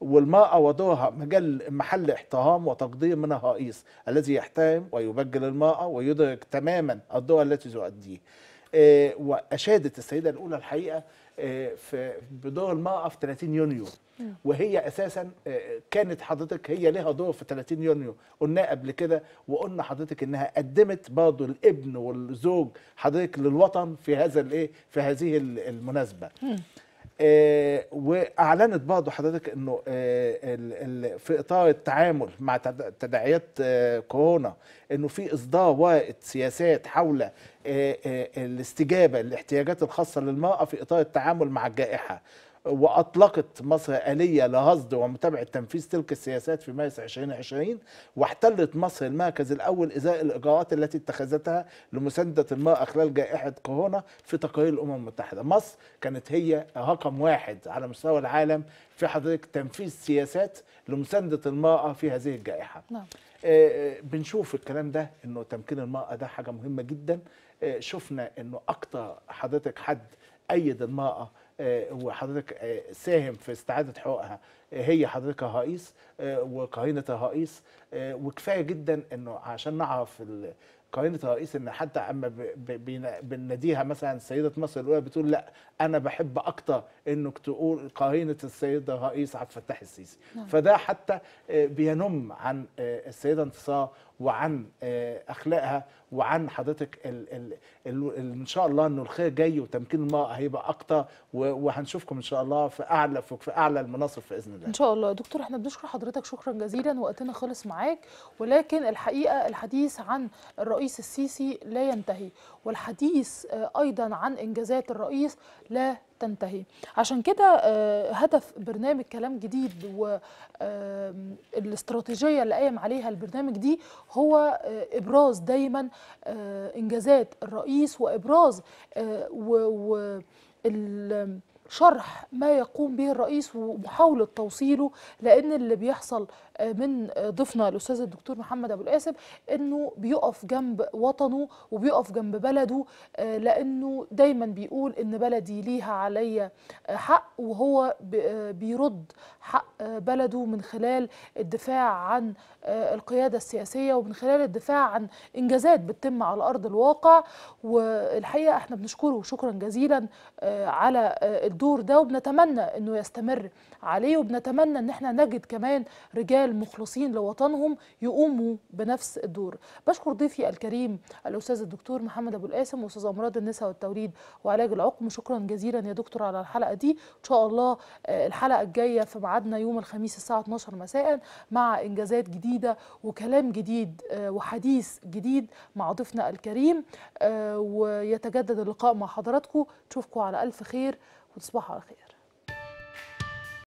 والمرأة وضعها محل احترام وتقدير من الرئيس الذي يحترم ويبجل المرأة ويدرك تماما الدور التي تؤديه. وأشادت السيدة الأولى الحقيقة بدور المرأة في 30 يونيو، وهي أساسا كانت حضرتك هي لها دور في 30 يونيو، قلنا قبل كده وقلنا حضرتك إنها قدمت برضه الابن والزوج حضرتك للوطن في هذا في هذه المناسبة. واعلنت برضه حضرتك انه في اطار التعامل مع تداعيات كورونا انه في اصدار ورقه سياسات حول الاستجابه للاحتياجات الخاصه للمراه في اطار التعامل مع الجائحه، واطلقت مصر آليه لرصد ومتابعه تنفيذ تلك السياسات في مارس 2020، واحتلت مصر المركز الاول ازاء الاجراءات التي اتخذتها لمسانده المراه خلال جائحه كورونا في تقارير الامم المتحده. مصر كانت هي رقم 1 على مستوى العالم في حضرتك تنفيذ سياسات لمسانده المراه في هذه الجائحه. نعم. بنشوف الكلام ده انه تمكين المراه ده حاجه مهمه جدا. شفنا انه اكتر حضرتك حد ايد المراه وحضرتك ساهم في استعادة حقوقها هي حضرتك الرئيس وقرينة الرئيس، وكفاية جدا انه عشان نعرف قرينة الرئيس ان حتى اما بنناديها مثلا سيدة مصر الاولى بتقول لا انا بحب اكتر انك تقول قرينة السيد الرئيس عبد الفتاح السيسي. نعم. فده حتى بينم عن السيدة انتصار وعن اخلاقها وعن حضرتك ان شاء الله انه الخير جاي وتمكين المرأة هيبقى اكتر، وهنشوفكم ان شاء الله في اعلى المناصب في اذن الله ان شاء الله. دكتور احنا بنشكر حضرتك شكرا جزيلا، وقتنا خلص معاك، ولكن الحقيقه الحديث عن الرئيس السيسي لا ينتهي، والحديث ايضا عن انجازات الرئيس لا تنتهي. عشان كده هدف برنامج كلام جديد والاستراتيجية اللي قايم عليها البرنامج دي هو إبراز دايما إنجازات الرئيس وإبراز شرح ما يقوم به الرئيس ومحاولة توصيله، لأن اللي بيحصل من ضيفنا الأستاذ الدكتور محمد أبو القاسم أنه بيقف جنب وطنه وبيقف جنب بلده، لأنه دايما بيقول أن بلدي ليها عليا حق، وهو بيرد حق بلده من خلال الدفاع عن القيادة السياسية ومن خلال الدفاع عن إنجازات بتتم على أرض الواقع. والحقيقة احنا بنشكره شكرا جزيلا على الدور ده، وبنتمنى أنه يستمر عليه، وبنتمنى أن احنا نجد كمان رجال مخلصين لوطنهم يقوموا بنفس الدور. بشكر ضيفي الكريم الأستاذ الدكتور محمد أبو القاسم أستاذ أمراض النساء والتوليد وعلاج العقم، شكرا جزيلا يا دكتور على الحلقة دي. إن شاء الله الحلقة الجاية في ميعادنا يوم الخميس الساعة 12 مساء مع إنجازات جديدة وكلام جديد وحديث جديد مع ضيفنا الكريم، ويتجدد اللقاء مع حضراتكم. تشوفكم على ألف خير وتصبحوا على خير.